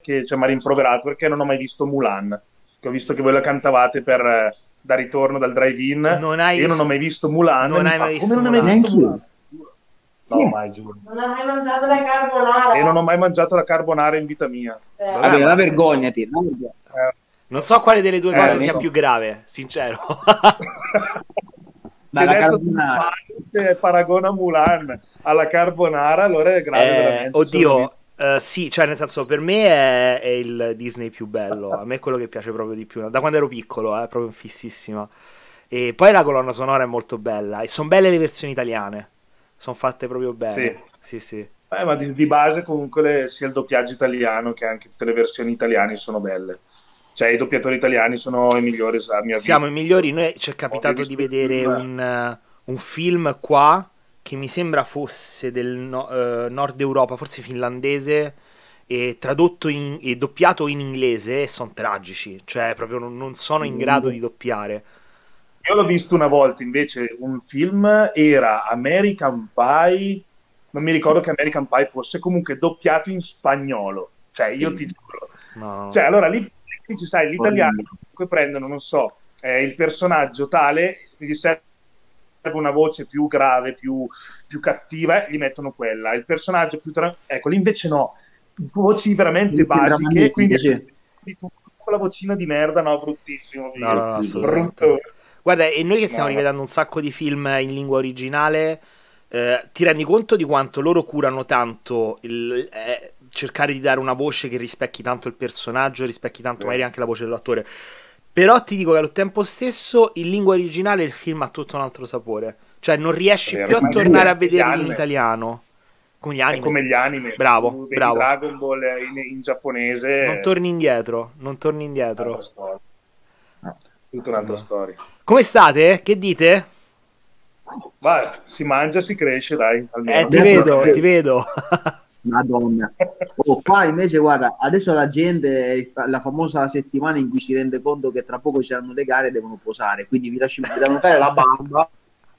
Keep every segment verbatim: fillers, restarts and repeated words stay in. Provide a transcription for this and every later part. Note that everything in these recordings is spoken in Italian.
che cioè, mi ha rimproverato perché non ho mai visto Mulan, che ho visto che voi la cantavate per, da ritorno dal drive-in. Non hai io visto... non ho mai visto Mulan. Non hai mai visto Mulan? Non hai visto Mulan? No, mai, giuro. Non ho mai mangiato la carbonara. E non ho mai mangiato la carbonara in vita mia. Eh, Vabbè, allora, la vergognati. Non, eh. non so quale delle due eh, cose sia so. più grave, sincero. Ma la carbonara. Paragona Mulan alla carbonara, allora è grave. Eh, veramente. Oddio, uh, sì, cioè nel senso, per me è, è il Disney più bello. A me è quello che piace proprio di più. Da quando ero piccolo, è eh, proprio fississima. E poi la colonna sonora è molto bella. E sono belle le versioni italiane. Sono fatte proprio bene. Sì, sì, sì. Eh, ma di, di base comunque le, sia il doppiaggio italiano che anche tutte le versioni italiane sono belle. Cioè i doppiatori italiani sono i migliori, a mia Siamo vita. i migliori. Noi ci è capitato di vedere un, un film qua che mi sembra fosse del no, eh, nord Europa, forse finlandese, e tradotto in, e doppiato in inglese, e sono tragici. Cioè proprio non, non sono in grado di doppiare. Io l'ho visto una volta invece un film, era American Pie, non mi ricordo che American Pie fosse, comunque doppiato in spagnolo, cioè io ti giuro, no. Cioè allora lì ci sai l'italiano, comunque prendono, non so, eh, il personaggio tale, ti serve una voce più grave, più, più cattiva, eh, gli mettono quella, il personaggio più tra... ecco, lì invece no, voci veramente basiche, quindi con la vocina di merda, no, bruttissimo, no, no, no, brutto. Guarda, e noi che stiamo no. rivedendo un sacco di film in lingua originale, eh, ti rendi conto di quanto loro curano tanto il, eh, cercare di dare una voce che rispecchi tanto il personaggio, rispecchi tanto eh. magari anche la voce dell'attore. Però ti dico che allo tempo stesso in lingua originale il film ha tutto un altro sapore. Cioè non riesci eh, più a tornare a vederlo in italiano. Come gli anime. È come gli anime. Bravo, bravo. Dragon Ball in, in giapponese. Non torni indietro, non torni indietro. Tutta un'altra storia. Come state? Che dite? Vai, si mangia, si cresce, dai. Almeno. Eh, ti vedo, ti vedo. Madonna. Oh, qua invece, guarda, adesso la gente, la famosa settimana in cui si rende conto che tra poco c'erano le gare e devono posare, quindi vi lascio notare la barba.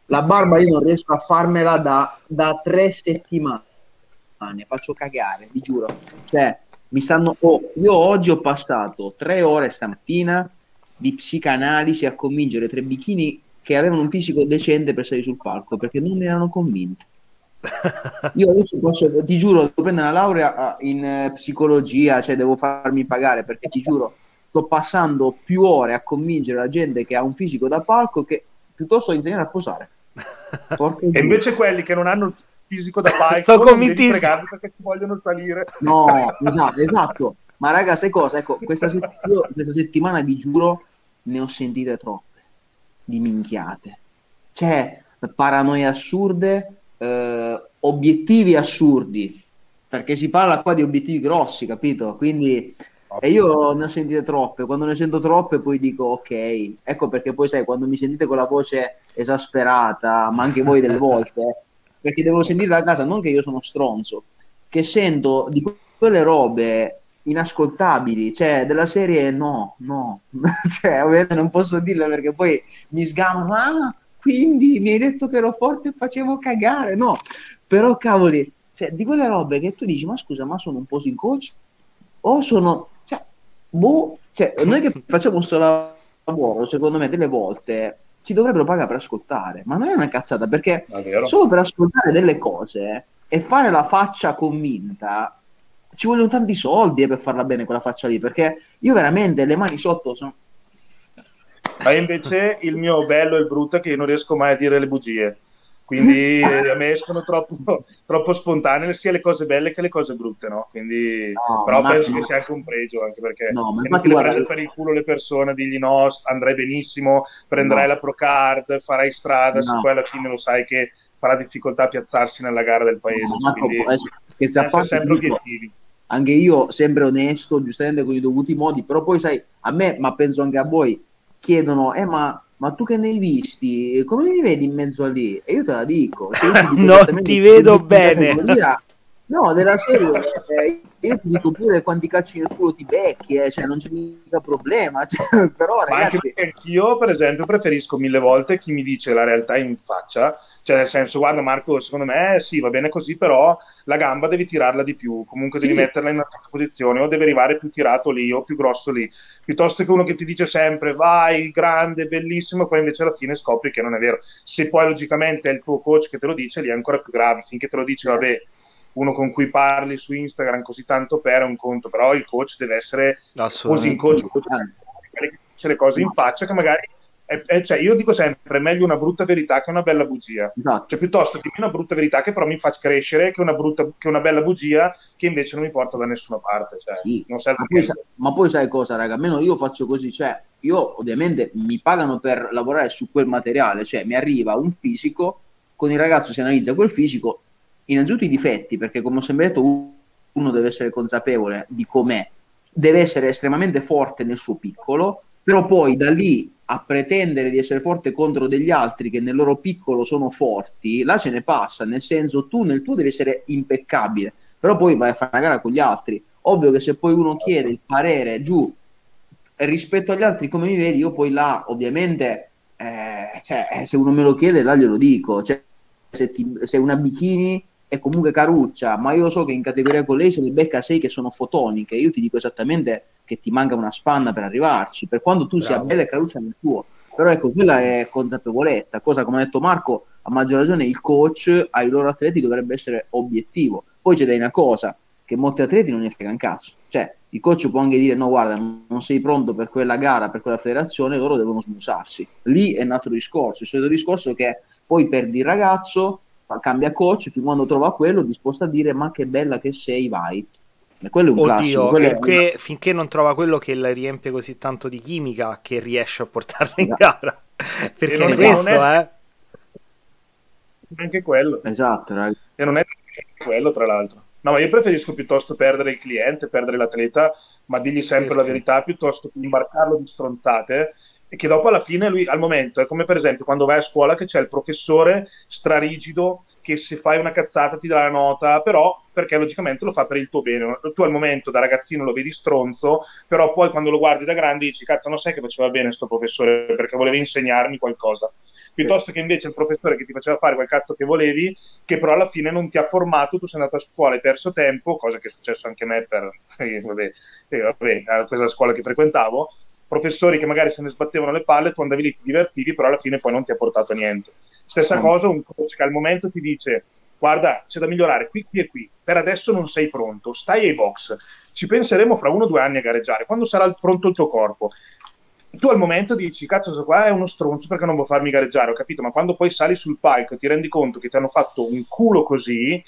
La barba io non riesco a farmela da, da tre settimane. Ne faccio cagare, vi giuro. Cioè, mi stanno... Oh, io oggi ho passato tre ore stamattina di psicanalisi a convincere tre bikini che avevano un fisico decente per salire sul palco, perché non erano convinti. Io adesso posso, ti giuro, devo prendere una laurea in psicologia, cioè devo farmi pagare, perché ti giuro sto passando più ore a convincere la gente che ha un fisico da palco che piuttosto insegnare a posare. Porca e invece quelli che non hanno il fisico da palco sono convintissimi perché ci vogliono salire. No, esatto, esatto. Ma raga, sai cosa? Ecco, questa, sett- io, questa settimana vi giuro ne ho sentite troppe di minchiate, cioè paranoie assurde, eh, obiettivi assurdi, perché si parla qua di obiettivi grossi, capito? Quindi e io ne ho sentite troppe, quando ne sento troppe poi dico ok, ecco perché poi sai quando mi sentite con la voce esasperata, ma anche voi delle volte, perché devo sentire da casa, non che io sono stronzo, che sento di quelle robe inascoltabili, cioè della serie no, no, cioè ovviamente non posso dirla perché poi mi sgamano, ah, quindi mi hai detto che ero forte e facevo cagare, no, però cavoli, cioè di quelle robe che tu dici, ma scusa, ma sono un posing coach? O sono, cioè, boh, cioè noi che facciamo questo lavoro, secondo me, delle volte ci dovrebbero pagare per ascoltare, ma non è una cazzata, perché solo per ascoltare delle cose e fare la faccia convinta ci vogliono tanti soldi eh, per farla bene quella faccia lì, perché io veramente le mani sotto sono... Ma invece il mio bello e brutto è che io non riesco mai a dire le bugie, quindi a me escono troppo, troppo spontanee sia le cose belle che le cose brutte, no? Quindi no, però penso che sia anche un pregio, anche perché no, ma infatti, guarda... prendo per il culo le persone, digli no, andrai benissimo, prenderai no. la pro card, farai strada, no. se poi alla fine lo sai che farà difficoltà a piazzarsi nella gara del paese, no, quindi no, sempre, sempre obiettivi. Anche io sempre onesto, giustamente con i dovuti modi, però poi sai, a me, ma penso anche a voi, chiedono, eh ma, ma tu che ne hai visti? Come li vedi in mezzo a lì? E io te la dico. Cioè, io dico non ti vedo bene. Lì, No, della serie, eh, io ti dico pure quanti calci nel culo ti becchi, eh, cioè non c'è mica problema, cioè, però ragazzi... Io per esempio preferisco mille volte chi mi dice la realtà in faccia, cioè nel senso, guarda Marco, secondo me sì, va bene così, però la gamba devi tirarla di più, comunque sì, devi metterla in una posizione, o deve arrivare più tirato lì, o più grosso lì, piuttosto che uno che ti dice sempre vai, grande, bellissimo, poi invece alla fine scopri che non è vero. Se poi logicamente è il tuo coach che te lo dice, lì è ancora più grave, finché te lo dice, vabbè, uno con cui parli su Instagram così tanto per un conto, però il coach deve essere così in coach, dice le cose in faccia che magari è, è, cioè io dico sempre, è meglio una brutta verità che una bella bugia, esatto. Cioè piuttosto che una brutta verità che però mi fa crescere che una, brutta, che una bella bugia che invece non mi porta da nessuna parte, cioè, sì. Non serve. Ma poi, sa, ma poi sai cosa raga, almeno io faccio così, cioè io ovviamente mi pagano per lavorare su quel materiale, cioè mi arriva un fisico, con il ragazzo si analizza quel fisico, innanzitutto i difetti, perché come ho sempre detto uno deve essere consapevole di com'è, deve essere estremamente forte nel suo piccolo, però poi da lì a pretendere di essere forte contro degli altri che nel loro piccolo sono forti, là ce ne passa, nel senso tu nel tuo devi essere impeccabile, però poi vai a fare una gara con gli altri, ovvio che se poi uno chiede il parere giù rispetto agli altri come mi vedi, io poi là ovviamente eh, cioè, se uno me lo chiede là glielo dico, cioè se, ti, se una bikini è comunque caruccia, ma io lo so che in categoria con lei se ne becca sei che sono fotoniche, io ti dico esattamente che ti manca una spanna per arrivarci, per quanto tu Bravo. Sia bella e caruccia nel tuo, però ecco, quella è consapevolezza, cosa come ha detto Marco, a maggior ragione il coach ai loro atleti dovrebbe essere obiettivo. Poi c'è da una cosa, che molti atleti non ne frega un cazzo, cioè il coach può anche dire no guarda non sei pronto per quella gara, per quella federazione, loro devono smusarsi, lì è un altro discorso, il solito discorso che poi perdi il ragazzo, cambia coach, fin quando trova quello disposto a dire ma che bella che sei, vai. E quello è un Oddio, classico, quello finché, è un... finché non trova quello che la riempie così tanto di chimica che riesce a portarla in esatto. gara, perché non è questo è... eh anche quello esatto ragazzi. E non è quello tra l'altro, no, ma io preferisco piuttosto perdere il cliente, perdere l'atleta, ma digli sempre sì, la sì. verità, piuttosto che imbarcarlo di stronzate e che dopo alla fine lui al momento è come per esempio quando vai a scuola che c'è il professore strarigido che se fai una cazzata ti dà la nota, però perché logicamente lo fa per il tuo bene, tu al momento da ragazzino lo vedi stronzo, però poi quando lo guardi da grande dici cazzo non sai che faceva bene sto professore perché voleva insegnarmi qualcosa, piuttosto che invece il professore che ti faceva fare quel cazzo che volevi, che però alla fine non ti ha formato, tu sei andato a scuola e hai perso tempo, cosa che è successo anche a me per vabbè, vabbè, questa scuola che frequentavo, professori che magari se ne sbattevano le palle, tu andavi lì, ti divertivi, però alla fine poi non ti ha portato a niente. Stessa cosa un coach che al momento ti dice guarda, c'è da migliorare qui, qui e qui, per adesso non sei pronto, stai ai box, ci penseremo fra uno o due anni a gareggiare, quando sarà pronto il tuo corpo. Tu al momento dici, cazzo, so qua è uno stronzo perché non vuol farmi gareggiare, ho capito, ma quando poi sali sul palco e ti rendi conto che ti hanno fatto un culo così...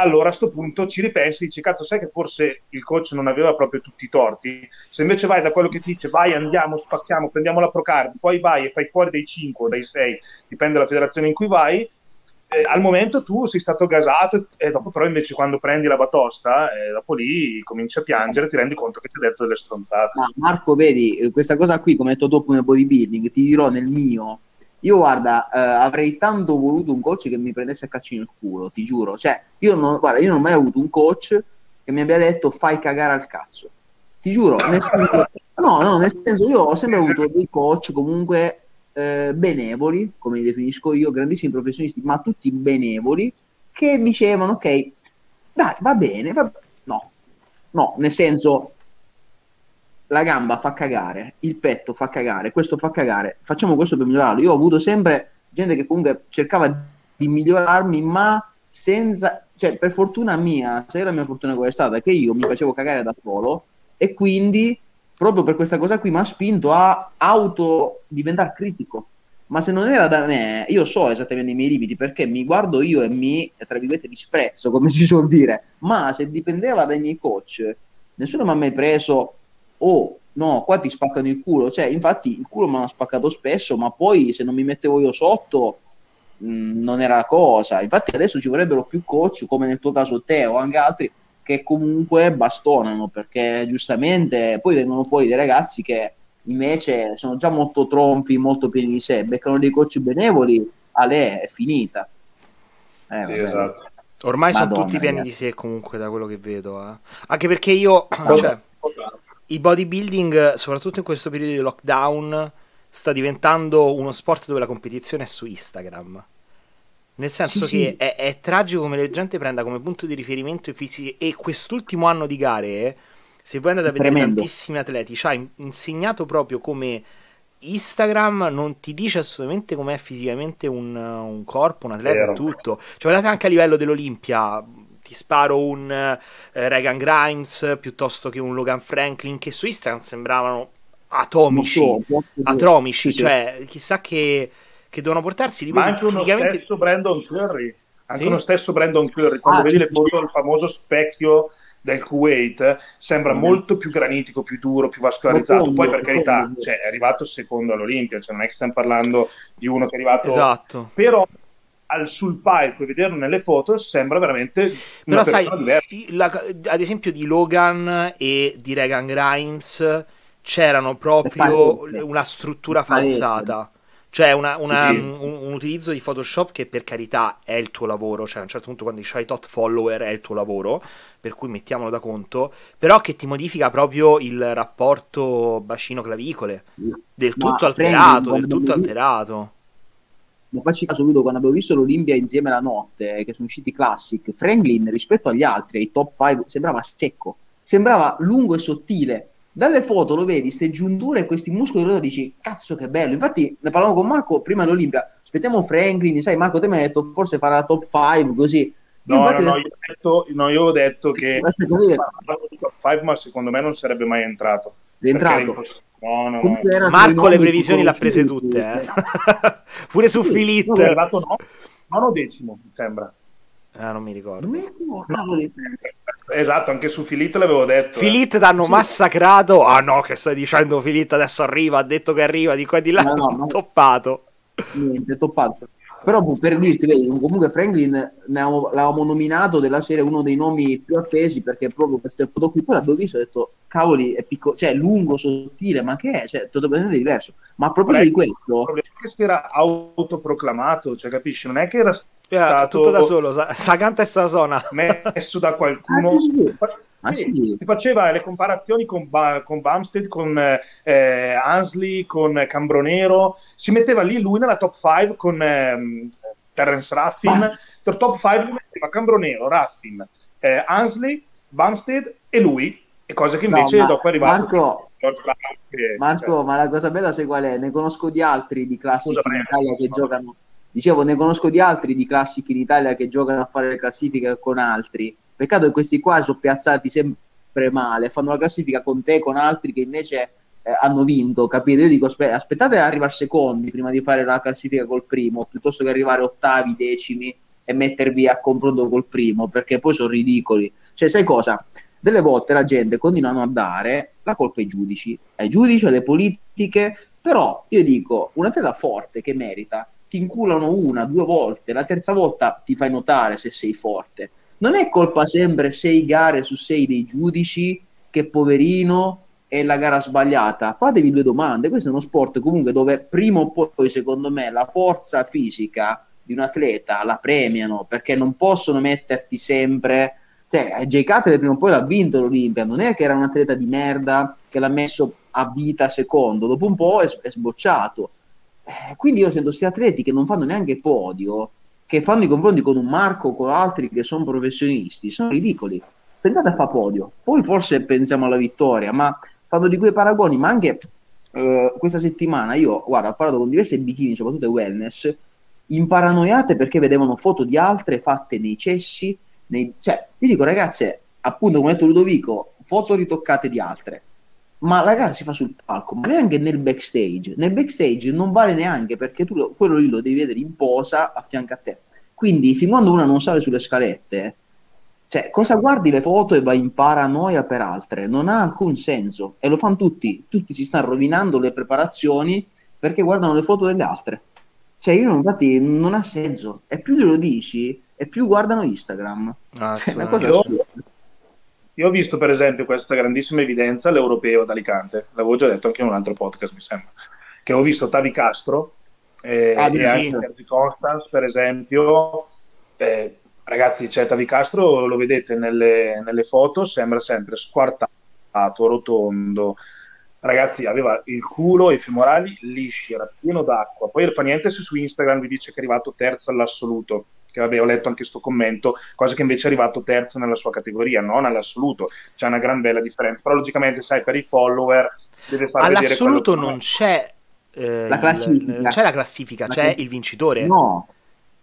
allora a sto punto ci ripensi e dici cazzo sai che forse il coach non aveva proprio tutti i torti, se invece vai da quello che ti dice vai andiamo, spacchiamo, prendiamo la Procard, poi vai e fai fuori dai cinque o dai sei, dipende dalla federazione in cui vai, eh, al momento tu sei stato gasato e dopo però invece quando prendi la batosta eh, dopo lì cominci a piangere e ti rendi conto che ti hai detto delle stronzate. Ma Marco vedi questa cosa qui come ho detto dopo nel bodybuilding, ti dirò nel mio, io guarda, eh, avrei tanto voluto un coach che mi prendesse a calci nel culo, ti giuro, cioè, io non, guarda, io non ho mai avuto un coach che mi abbia detto fai cagare al cazzo, ti giuro, nel senso, no, no, nel senso io ho sempre avuto dei coach comunque eh, benevoli, come li definisco io, grandissimi professionisti, ma tutti benevoli, che dicevano, ok, dai, va bene, va bene. No, no, nel senso... la gamba fa cagare, il petto fa cagare, questo fa cagare, facciamo questo per migliorarlo. Io ho avuto sempre gente che comunque cercava di migliorarmi, ma senza, cioè per fortuna mia, se la mia fortuna qual è stata, che io mi facevo cagare da solo e quindi proprio per questa cosa qui mi ha spinto a auto diventare critico, ma se non era da me, io so esattamente i miei limiti perché mi guardo io e mi, tra virgolette, disprezzo, come si suol dire, ma se dipendeva dai miei coach, nessuno mi ha mai preso oh no qua ti spaccano il culo, cioè infatti il culo mi hanno spaccato spesso ma poi se non mi mettevo io sotto mh, non era la cosa, infatti adesso ci vorrebbero più coach come nel tuo caso te o anche altri che comunque bastonano perché giustamente poi vengono fuori dei ragazzi che invece sono già molto tronfi, molto pieni di sé, beccano dei coach benevoli, alè è finita eh, sì, esatto. Ormai Madonna, sono tutti pieni di sé comunque, da quello che vedo, eh. Anche perché io, cioè, il bodybuilding, soprattutto in questo periodo di lockdown, sta diventando uno sport dove la competizione è su Instagram. Nel senso sì, che sì. È, è tragico come la gente prenda come punto di riferimento i fisici. E quest'ultimo anno di gare, se voi andate a vedere Tremendo. tantissimi atleti, ci ha insegnato proprio come Instagram non ti dice assolutamente com'è fisicamente un, un corpo, un atleta e tutto. Cioè guardate anche a livello dell'Olimpia, ti sparo un eh, Reagan Grimes piuttosto che un Logan Franklin, che su Instagram sembravano atomici, so, atromici, sì, cioè sì. chissà che... che devono portarsi lì. Ma anche uno fisicamente... stesso Brandon Curry, anche sì? uno stesso Brandon Curry, quando ah, vedi le foto del famoso specchio del Kuwait, sembra mm. molto più granitico, più duro, più vascolarizzato. Fondo, poi per carità, cioè, è arrivato secondo all'Olimpia, cioè non è che stiamo parlando di uno che è arrivato... Esatto. Però al, sul palco e vederlo nelle foto sembra veramente una Però, persona sai, diversa. La, ad esempio di Logan e di Reagan Grimes c'erano proprio una struttura falsata. Cioè una, una, sì, sì. Un, un utilizzo di Photoshop che per carità è il tuo lavoro, cioè a un certo punto quando hai tot follower è il tuo lavoro, per cui mettiamolo da conto, però che ti modifica proprio il rapporto bacino-clavicole, del tutto Ma, alterato, prendi, del tutto alterato. Ma facci caso, Ludo, quando abbiamo visto l'Olimpia insieme la notte, che sono usciti classic, Franklin rispetto agli altri, ai top cinque, sembrava secco, sembrava lungo e sottile. Dalle foto lo vedi, se giunture e questi muscoli loro dici, cazzo che bello. Infatti ne parlavo con Marco prima all'Olimpia, aspettiamo Franklin, sai Marco te mi hai detto forse farà la top cinque così. No, infatti, no, no, io ho detto, no, io ho detto che parlavo di top cinque ma secondo me non sarebbe mai entrato. Rientrato. No, no, no. Marco le previsioni l'ha prese tutte, eh. Pure su sì, Filit. È arrivato no, nono decimo, mi sembra. Ah, non mi ricordo. Non mi ricordo. Esatto, anche su Filit l'avevo detto. Filit eh. T'hanno sì. massacrato. Ah no, che stai dicendo Filit adesso arriva, ha detto che arriva, di qua e di là, no, no, no. toppato. Niente, toppato. Però per dirti, vedi, comunque Franklin l'avevamo nominato della serie uno dei nomi più attesi, perché proprio queste foto qui, poi l'abbiamo visto e ho detto, cavoli, è piccolo, cioè lungo, sottile, ma che è? Cioè, totalmente diverso. Ma a proposito di questo... Il problema è che si era autoproclamato, cioè capisci, non è che era... Stato tutto da solo, Saganta e Sasona messo da qualcuno ah, sì. Ah, sì. Si faceva le comparazioni con, ba con Bumstead, con eh, Hansley, con Cambronero, si metteva lì lui nella top cinque con eh, Terrence Ruffin ah. per top cinque metteva Cambronero, Ruffin, eh, Hansley, Bumstead e lui, e cosa che invece no, dopo è arrivato Marco, che, Marco cioè... ma la cosa bella sai qual è? Ne conosco di altri di classici in Italia che no. giocano Dicevo, ne conosco di altri di classici in Italia che giocano a fare le classifiche con altri. Peccato che questi qua sono piazzati sempre male, fanno la classifica con te, con altri che invece eh, hanno vinto, capite? Io dico, aspettate ad arrivare secondi prima di fare la classifica col primo, piuttosto che arrivare ottavi, decimi e mettervi a confronto col primo, perché poi sono ridicoli. Cioè, sai cosa? Delle volte la gente continuano a dare la colpa ai giudici, ai giudici, alle politiche, però io dico, un atleta forte che merita, ti inculano una, due volte, la terza volta ti fai notare se sei forte. Non è colpa sempre sei gare su sei dei giudici che poverino è la gara sbagliata. Fatevi due domande, questo è uno sport comunque dove prima o poi secondo me la forza fisica di un atleta la premiano, perché non possono metterti sempre, cioè Jay Cutler prima o poi l'ha vinto l'Olimpia, non è che era un atleta di merda che l'ha messo a vita secondo, dopo un po' è, è sbocciato. Quindi io sento questi atleti che non fanno neanche podio, che fanno i confronti con un Marco, con altri che sono professionisti, sono ridicoli. Pensate a fa podio, poi forse pensiamo alla vittoria, ma fanno di quei paragoni. Ma anche eh, questa settimana io, guarda, ho parlato con diverse bikini, soprattutto wellness, imparanoiate perché vedevano foto di altre fatte nei cessi, nei... cioè, io dico ragazze, appunto come ha detto Ludovico, foto ritoccate di altre. Ma la gara si fa sul palco, ma neanche nel backstage. Nel backstage non vale neanche, perché tu lo, quello lì lo devi vedere in posa a fianco a te. Quindi fin quando una non sale sulle scalette, cioè cosa guardi le foto e vai in paranoia per altre? Non ha alcun senso, e lo fanno tutti. Tutti si stanno rovinando le preparazioni perché guardano le foto delle altre. Cioè io infatti non ha senso, e più glielo dici e più guardano Instagram. Ah, cioè, una cosa assurda. Io ho visto per esempio questa grandissima evidenza all'Europeo ad Alicante, l'avevo già detto anche in un altro podcast mi sembra, che ho visto Tavi Castro eh, ah, e sì. anche Terzi Constance per esempio, eh, ragazzi, cioè, Tavi Castro lo vedete nelle, nelle foto, sembra sempre squartato, rotondo. Ragazzi, aveva il culo e i femorali lisci, era pieno d'acqua. Poi il fa niente se su Instagram vi dice che è arrivato terzo all'assoluto, che vabbè, ho letto anche sto commento, cosa che invece è arrivato terzo nella sua categoria, non all'assoluto. C'è una gran bella differenza, però logicamente, sai, per i follower deve far all'assoluto vedere non c'è eh, la classifica, non c'è la classifica, la c'è classifica. Il vincitore no,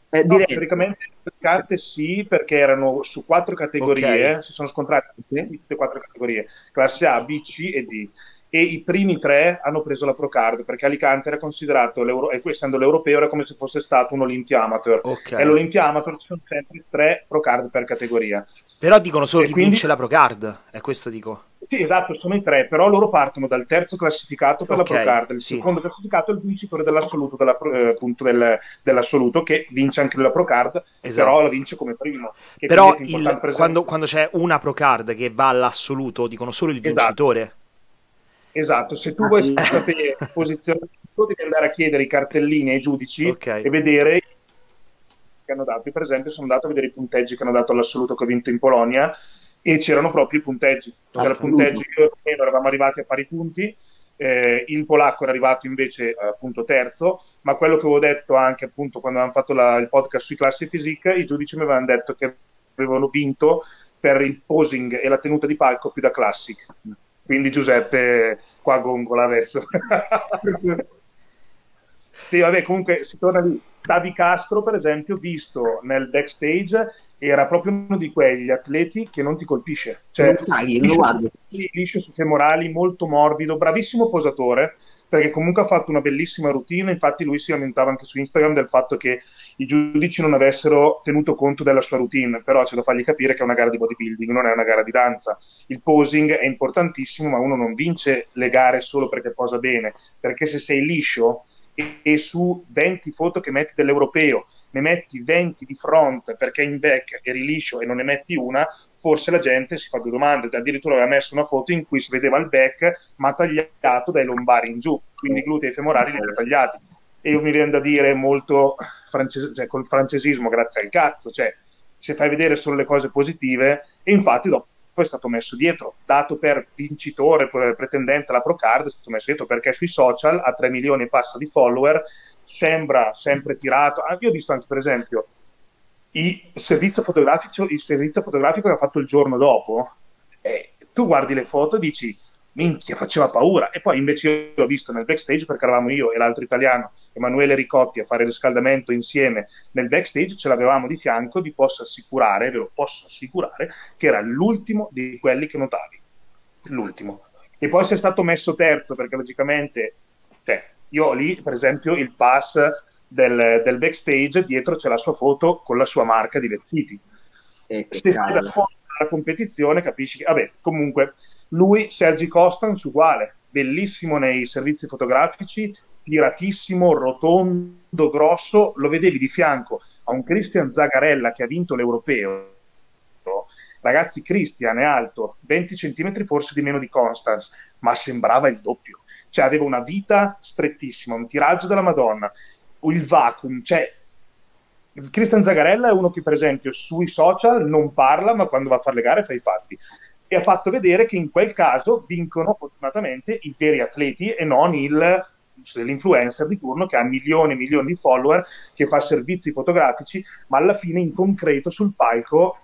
eh, no direi... teoricamente le carte sì, perché erano su quattro categorie, okay. Si sono scontrate tutte e quattro categorie, classe A, B, C e D, e i primi tre hanno preso la Pro Card, perché Alicante era considerato, l'euro, e essendo l'europeo, era come se fosse stato un Olimpia Amateur, okay. E l'Olimpia Amateur ci sono sempre tre Pro Card per categoria, però dicono solo e chi quindi... vince la Pro Card, è questo dico. Sì, esatto, sono i tre, però loro partono dal terzo classificato per okay, la Pro Card, il sì. secondo classificato è il vincitore dell'assoluto, della, eh, appunto del, dell'assoluto, che vince anche la Pro Card, esatto. Però la vince come primo. Che però il, quando, quando c'è una Pro Card che va all'assoluto, dicono solo il vincitore. Esatto. Esatto, se tu vuoi sapere posizionamento devi andare a chiedere i cartellini ai giudici, okay. E vedere che hanno dato. Io, per esempio, sono andato a vedere i punteggi che hanno dato all'assoluto che ho vinto in Polonia e c'erano proprio i punteggi. C'era il punteggio, io e me eravamo arrivati a pari punti, eh, il polacco era arrivato invece appunto terzo, ma quello che avevo detto anche appunto quando avevamo fatto la, il podcast sui classi fisica, i giudici mi avevano detto che avevano vinto per il posing e la tenuta di palco più da classic. Quindi Giuseppe qua gongola adesso. Sì, vabbè, comunque si torna lì. Tavi Castro, per esempio, visto nel backstage, era proprio uno di quegli atleti che non ti colpisce. Cioè, liscio sui femorali, molto morbido, bravissimo posatore, perché comunque ha fatto una bellissima routine. Infatti lui si lamentava anche su Instagram del fatto che i giudici non avessero tenuto conto della sua routine, però c'è da fargli capire che è una gara di bodybuilding, non è una gara di danza. Il posing è importantissimo, ma uno non vince le gare solo perché posa bene, perché se sei liscio e, e su venti foto che metti dell'europeo ne metti venti di front perché in back eri liscio e non ne metti una, forse la gente si fa due domande. Addirittura aveva messo una foto in cui si vedeva il back ma tagliato dai lombari in giù, quindi i glutei femorali li aveva tagliati, e io mi rendo a dire molto frances- cioè, col francesismo, grazie al cazzo, cioè se fai vedere solo le cose positive. E infatti dopo è stato messo dietro, dato per vincitore, per pretendente alla Pro Card, è stato messo dietro perché sui social a tre milioni e passa di follower sembra sempre tirato. Io ho visto anche per esempio Il servizio fotografico, il servizio fotografico che ha fatto il giorno dopo, eh, tu guardi le foto e dici minchia, faceva paura. E poi invece io l'ho visto nel backstage, perché eravamo io e l'altro italiano Emanuele Ricotti a fare il riscaldamento insieme nel backstage, ce l'avevamo di fianco e vi posso assicurare, ve lo posso assicurare, che era l'ultimo di quelli che notavi, l'ultimo. E poi si è stato messo terzo perché logicamente, cioè, io lì per esempio il pass Del, del backstage, dietro c'è la sua foto con la sua marca di vestiti. Eh, se fai da fuori dalla competizione capisci che, vabbè, comunque lui, Sergi Costanz, uguale, bellissimo nei servizi fotografici, tiratissimo, rotondo, grosso, lo vedevi di fianco a un Christian Zagarella che ha vinto l'europeo. Ragazzi, Christian è alto venti centimetri forse di meno di Costanz, ma sembrava il doppio, cioè aveva una vita strettissima, un tiraggio della Madonna, il vacuum, cioè Christian Zagarella è uno che per esempio sui social non parla, ma quando va a fare le gare fa i fatti, e ha fatto vedere che in quel caso vincono fortunatamente i veri atleti e non il, l'influencer di turno che ha milioni e milioni di follower, che fa servizi fotografici, ma alla fine in concreto sul palco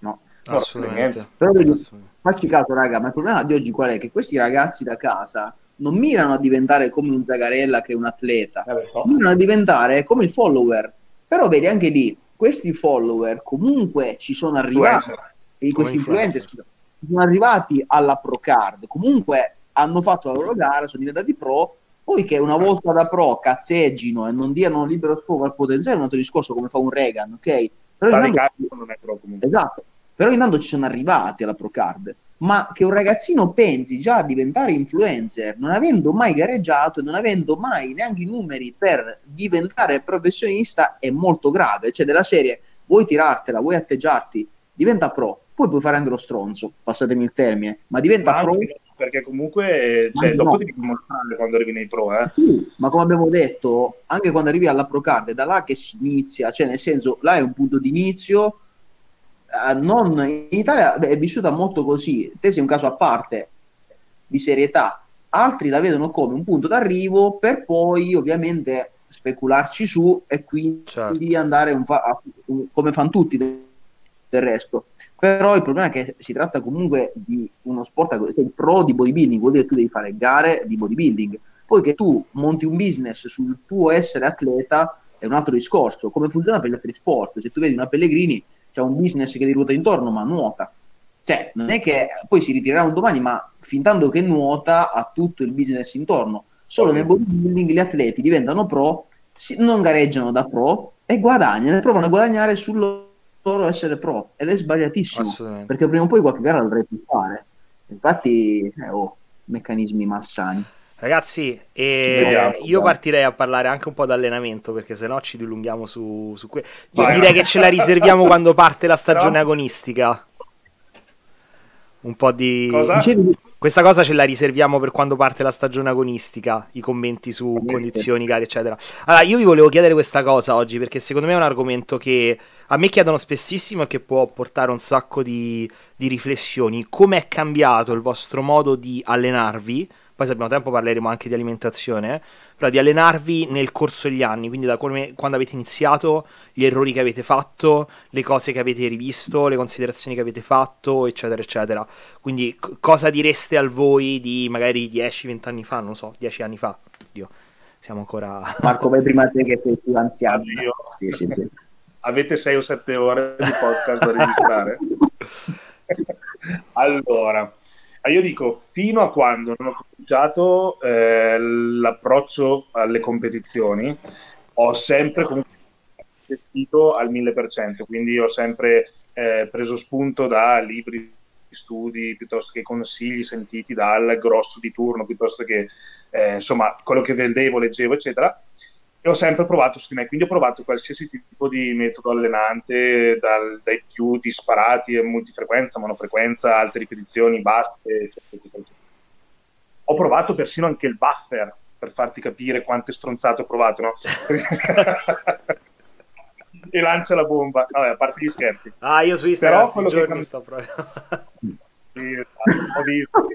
no, no assolutamente. Però, assolutamente. Facci caso raga, ma il problema di oggi qual è? Che questi ragazzi da casa non mirano a diventare come un Zagarella che è un atleta, mirano a diventare come il follower. Però vedi anche lì, questi follower comunque ci sono arrivati, e questi influencer sono arrivati alla Pro Card, comunque hanno fatto la loro gara, sono diventati pro, poi che una volta da pro cazzeggino e non diano libero sfogo al potenziale è un altro discorso, come fa un Reagan, ok? Però intanto, non è pro comunque. Esatto, però intanto ci sono arrivati alla Pro Card. Ma che un ragazzino pensi già a diventare influencer non avendo mai gareggiato e non avendo mai neanche i numeri per diventare professionista è molto grave. Cioè della serie, vuoi tirartela, vuoi atteggiarti, diventa pro, poi puoi fare anche lo stronzo, passatemi il termine, ma diventa ma pro, perché comunque cioè, dopo no. devi mostrare quando arrivi nei pro, eh. Sì, ma come abbiamo detto, anche quando arrivi alla pro card è da là che si inizia, cioè nel senso, là è un punto di inizio. Uh, non, in Italia beh, è vissuta molto così, te sei un caso a parte di serietà, altri la vedono come un punto d'arrivo per poi ovviamente specularci su e quindi certo. andare un fa- a, un, come fanno tutti del, del resto. Però il problema è che si tratta comunque di uno sport, cioè pro di bodybuilding vuol dire che tu devi fare gare di bodybuilding, poi che tu monti un business sul tuo essere atleta è un altro discorso, come funziona per gli altri sport. Se tu vedi una Pellegrini c'è un business che gli ruota intorno, ma nuota. Cioè, non è che poi si ritirerà un domani, ma fin tanto che nuota ha tutto il business intorno. Solo nel bodybuilding gli atleti diventano pro, si, non gareggiano da pro e guadagnano, provano a guadagnare sul loro essere pro. Ed è sbagliatissimo, perché prima o poi qualche gara la dovrei più fare. Infatti, eh, oh, meccanismi malsani. Ragazzi, eh, io partirei a parlare anche un po' d'allenamento, perché sennò ci dilunghiamo su, su questo. Direi che ce la riserviamo quando parte la stagione no. agonistica. Un po' di... Cosa? Questa cosa ce la riserviamo per quando parte la stagione agonistica, i commenti su condizioni, gare, eccetera. Allora, io vi volevo chiedere questa cosa oggi, perché secondo me è un argomento che a me chiedono spessissimo e che può portare un sacco di, di riflessioni. Com'è cambiato il vostro modo di allenarvi? Poi se abbiamo tempo parleremo anche di alimentazione, però di allenarvi nel corso degli anni, quindi da come, quando avete iniziato, gli errori che avete fatto, le cose che avete rivisto, le considerazioni che avete fatto, eccetera, eccetera. Quindi c- cosa direste al voi di magari dieci venti anni fa, non so, dieci anni fa? Oddio, siamo ancora... Marco, vai prima te che sei più anziano. Io... Sì, sì, sì. Avete sei o sette ore di podcast da registrare? Allora... Io dico, fino a quando non ho cominciato eh, l'approccio alle competizioni, ho sempre investito al mille per cento, quindi ho sempre eh, preso spunto da libri, studi, piuttosto che consigli sentiti dal grosso di turno, piuttosto che eh, insomma quello che vedevo, leggevo, eccetera. E ho sempre provato su di me, quindi ho provato qualsiasi tipo di metodo allenante, dal, dai più disparati, multifrequenza, monofrequenza, alte ripetizioni, basse, eccetera, eccetera, eccetera. Ho provato persino anche il buffer, per farti capire quante stronzate ho provato, no? E lancia la bomba. Vabbè, a parte gli scherzi. Ah, io su Instagram questi giorni cambi... sto provando. Sì, esatto, ho visto.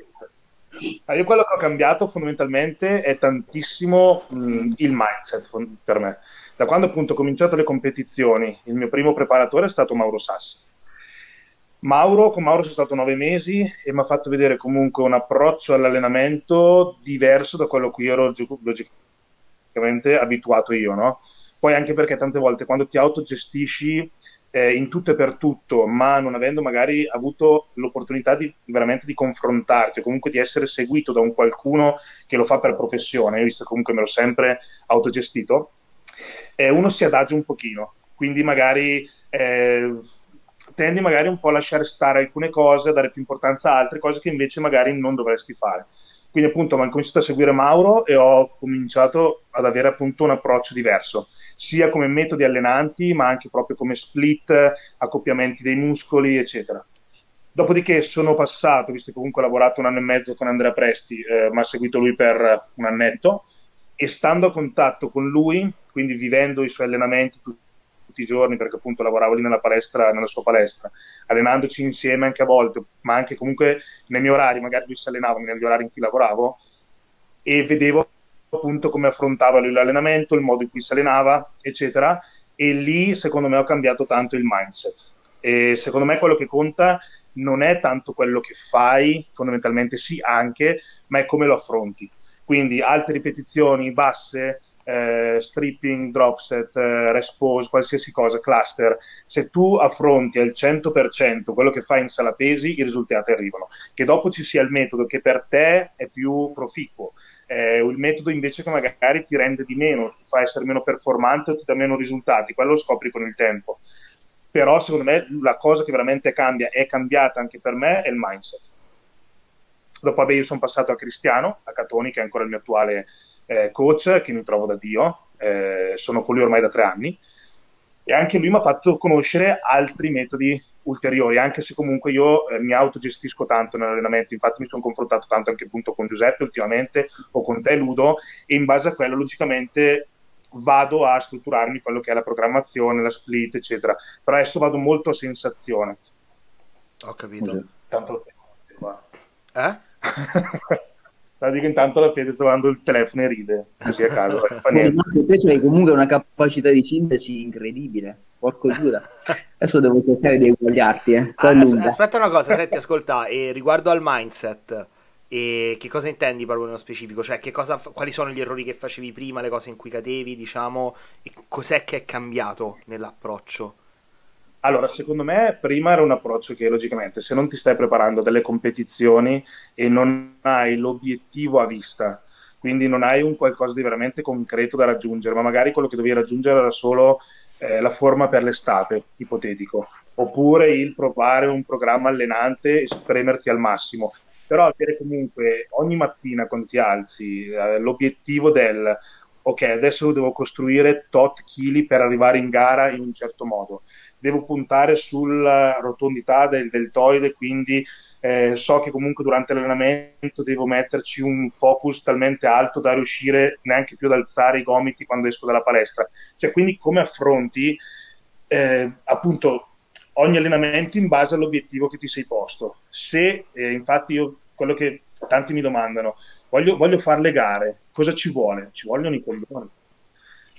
Ah, io quello che ho cambiato fondamentalmente è tantissimo mh, il mindset fond- per me. Da quando appunto ho cominciato le competizioni, il mio primo preparatore è stato Mauro Sassi. Mauro, con Mauro sono stato nove mesi e mi ha fatto vedere comunque un approccio all'allenamento diverso da quello a cui ero gi- logicamente abituato io, no? Poi anche perché tante volte quando ti autogestisci eh, in tutto e per tutto, ma non avendo magari avuto l'opportunità di veramente di confrontarti o comunque di essere seguito da un qualcuno che lo fa per professione, io visto comunque me l'ho sempre autogestito, eh, uno si adagia un pochino, quindi magari eh, tendi magari un po' a lasciare stare alcune cose, a dare più importanza a altre cose che invece magari non dovresti fare. Quindi appunto ho cominciato a seguire Mauro e ho cominciato ad avere appunto un approccio diverso, sia come metodi allenanti, ma anche proprio come split, accoppiamenti dei muscoli, eccetera. Dopodiché sono passato, visto che comunque ho lavorato un anno e mezzo con Andrea Presti, eh, mi ha seguito lui per un annetto, e stando a contatto con lui, quindi vivendo i suoi allenamenti tutti, tutti i giorni, perché appunto lavoravo lì nella palestra, nella sua palestra, allenandoci insieme anche a volte, ma anche comunque nei miei orari, magari lui si allenava negli orari in cui lavoravo, e vedevo appunto come affrontava lui l'allenamento, il modo in cui si allenava, eccetera, e lì secondo me ho cambiato tanto il mindset. E secondo me quello che conta non è tanto quello che fai, fondamentalmente sì anche, ma è come lo affronti. Quindi alte ripetizioni, basse, Eh, stripping, drop set, eh, rest pose, qualsiasi cosa, cluster, se tu affronti al cento per cento quello che fai in sala pesi, i risultati arrivano. Che dopo ci sia il metodo che per te è più proficuo, eh, il metodo invece che magari ti rende di meno, ti fa essere meno performante o ti dà meno risultati, quello lo scopri con il tempo. Però secondo me la cosa che veramente cambia, è cambiata anche per me, è il mindset. Dopo vabbè, io sono passato a Cristiano, a Catoni, che è ancora il mio attuale coach, che mi trovo da Dio, eh, sono con lui ormai da tre anni, e anche lui mi ha fatto conoscere altri metodi ulteriori, anche se comunque io eh, mi autogestisco tanto nell'allenamento, infatti mi sono confrontato tanto anche appunto con Giuseppe ultimamente o con te Ludo, e in base a quello logicamente vado a strutturarmi quello che è la programmazione, la split eccetera, però adesso vado molto a sensazione. Ho capito. Tanto qua. Eh? La dico intanto la Fede sta dando il telefono e ride, così a caso. Te c'hai comunque una capacità di sintesi incredibile, porco Giuda. Adesso devo cercare di eguagliarti. Eh. Ah, as- aspetta una cosa, senti, ascolta, eh, riguardo al mindset, eh, che cosa intendi proprio nello specifico? Cioè, che cosa, quali sono gli errori che facevi prima, le cose in cui cadevi, diciamo, e cos'è che è cambiato nell'approccio? Allora, secondo me prima era un approccio che logicamente se non ti stai preparando delle competizioni e non hai l'obiettivo a vista, quindi non hai un qualcosa di veramente concreto da raggiungere, ma magari quello che dovevi raggiungere era solo eh, la forma per l'estate, ipotetico, oppure il provare un programma allenante e spremerti al massimo. Però avere comunque ogni mattina quando ti alzi eh, l'obiettivo del ok, adesso devo costruire tot chili per arrivare in gara in un certo modo. Devo puntare sulla rotondità del deltoide, quindi eh, so che comunque durante l'allenamento devo metterci un focus talmente alto da riuscire neanche più ad alzare i gomiti quando esco dalla palestra. Cioè, quindi come affronti eh, appunto ogni allenamento in base all'obiettivo che ti sei posto. Se eh, infatti io, quello che tanti mi domandano, voglio, voglio fare le gare, cosa ci vuole? Ci vogliono i coglioni.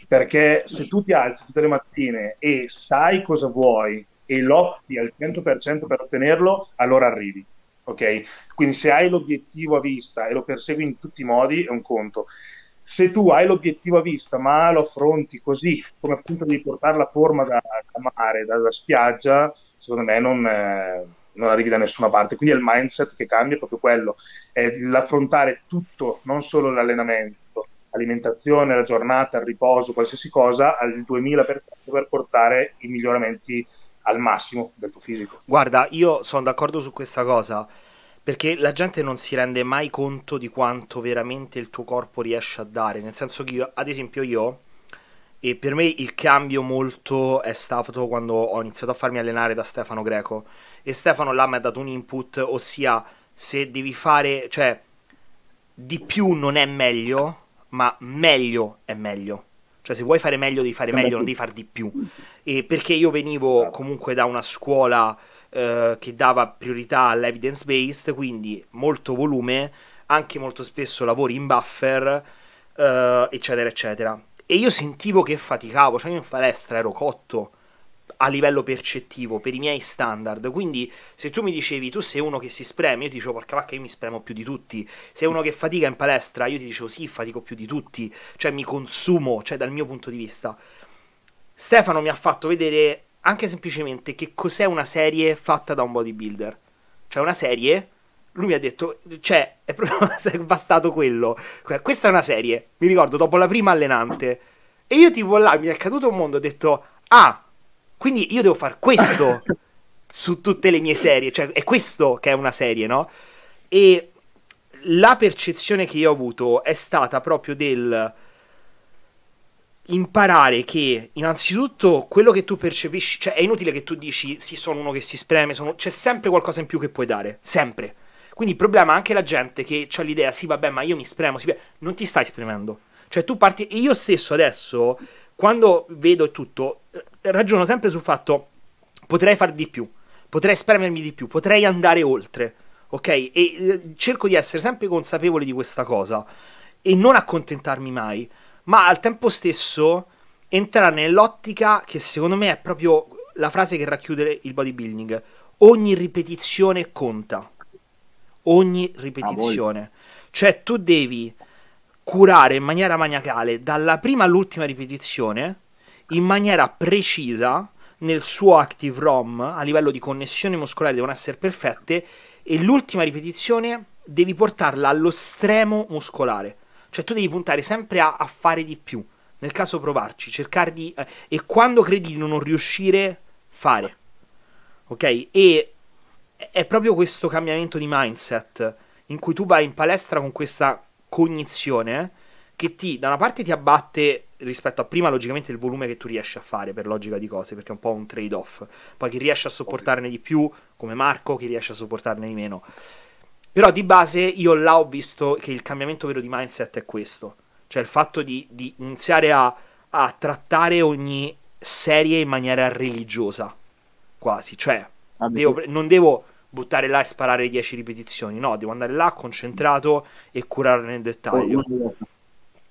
Perché se tu ti alzi tutte le mattine e sai cosa vuoi e lotti al cento per cento per ottenerlo, allora arrivi, ok? Quindi se hai l'obiettivo a vista e lo persegui in tutti i modi è un conto. Se tu hai l'obiettivo a vista ma lo affronti così, come appunto devi portare la forma da, da mare, da, da spiaggia, secondo me non, eh, non arrivi da nessuna parte. Quindi è il mindset che cambia, è proprio quello, è l'affrontare tutto, non solo l'allenamento, alimentazione, la giornata, il riposo, qualsiasi cosa, al duemila per cento per portare i miglioramenti al massimo del tuo fisico. Guarda, io sono d'accordo su questa cosa, perché la gente non si rende mai conto di quanto veramente il tuo corpo riesce a dare, nel senso che io, ad esempio io, e per me il cambio molto è stato quando ho iniziato a farmi allenare da Stefano Greco, e Stefano là mi ha dato un input, ossia se devi fare, cioè di più non è meglio, ma meglio è meglio, cioè se vuoi fare meglio devi fare meglio, non devi fare di più, e perché io venivo comunque da una scuola eh, che dava priorità all'evidence based, quindi molto volume, anche molto spesso lavori in buffer eh, eccetera eccetera, e io sentivo che faticavo, cioè io in palestra ero cotto a livello percettivo per i miei standard, quindi se tu mi dicevi tu sei uno che si spreme, io ti dicevo porca vacca io mi spremo più di tutti, sei uno che fatica in palestra, io ti dicevo sì fatico più di tutti, cioè mi consumo, cioè dal mio punto di vista. Stefano mi ha fatto vedere anche semplicemente che cos'è una serie fatta da un bodybuilder, cioè una serie, lui mi ha detto, cioè è proprio bastato quello, questa è una serie, mi ricordo dopo la prima allenante, e io tipo là mi è caduto un mondo, ho detto ah, quindi io devo fare questo su tutte le mie serie, cioè è questo che è una serie, no? E la percezione che io ho avuto è stata proprio del imparare che innanzitutto quello che tu percepisci, cioè è inutile che tu dici sì sono uno che si spreme, sono... c'è sempre qualcosa in più che puoi dare, sempre. Quindi il problema è anche la gente che ha l'idea sì vabbè ma io mi spremo, sì, non ti stai spremendo, cioè tu parti, e io stesso adesso quando vedo tutto... ragiono sempre sul fatto potrei far di più, potrei spremermi di più, potrei andare oltre, ok? E eh, cerco di essere sempre consapevole di questa cosa e non accontentarmi mai, ma al tempo stesso entrare nell'ottica che secondo me è proprio la frase che racchiude il bodybuilding: ogni ripetizione conta, ogni ripetizione, cioè tu devi curare in maniera maniacale dalla prima all'ultima ripetizione in maniera precisa, nel suo active ROM, a livello di connessione muscolare devono essere perfette, e l'ultima ripetizione devi portarla allo stremo muscolare, cioè tu devi puntare sempre a, a fare di più, nel caso provarci, cercare di... Eh, e quando credi di non riuscire, fare, ok? E è proprio questo cambiamento di mindset, in cui tu vai in palestra con questa cognizione, eh, che ti, da una parte ti abbatte... rispetto a prima, logicamente il volume che tu riesci a fare, per logica di cose, perché è un po' un trade off. Poi chi riesce a sopportarne di più, come Marco, chi riesce a sopportarne di meno. Però di base io là ho visto che il cambiamento vero di mindset è questo, cioè il fatto di, di iniziare a, a trattare ogni serie in maniera religiosa, quasi, cioè ah, devo, non devo buttare là e sparare dieci ripetizioni, no, devo andare là concentrato e curarne nel dettaglio.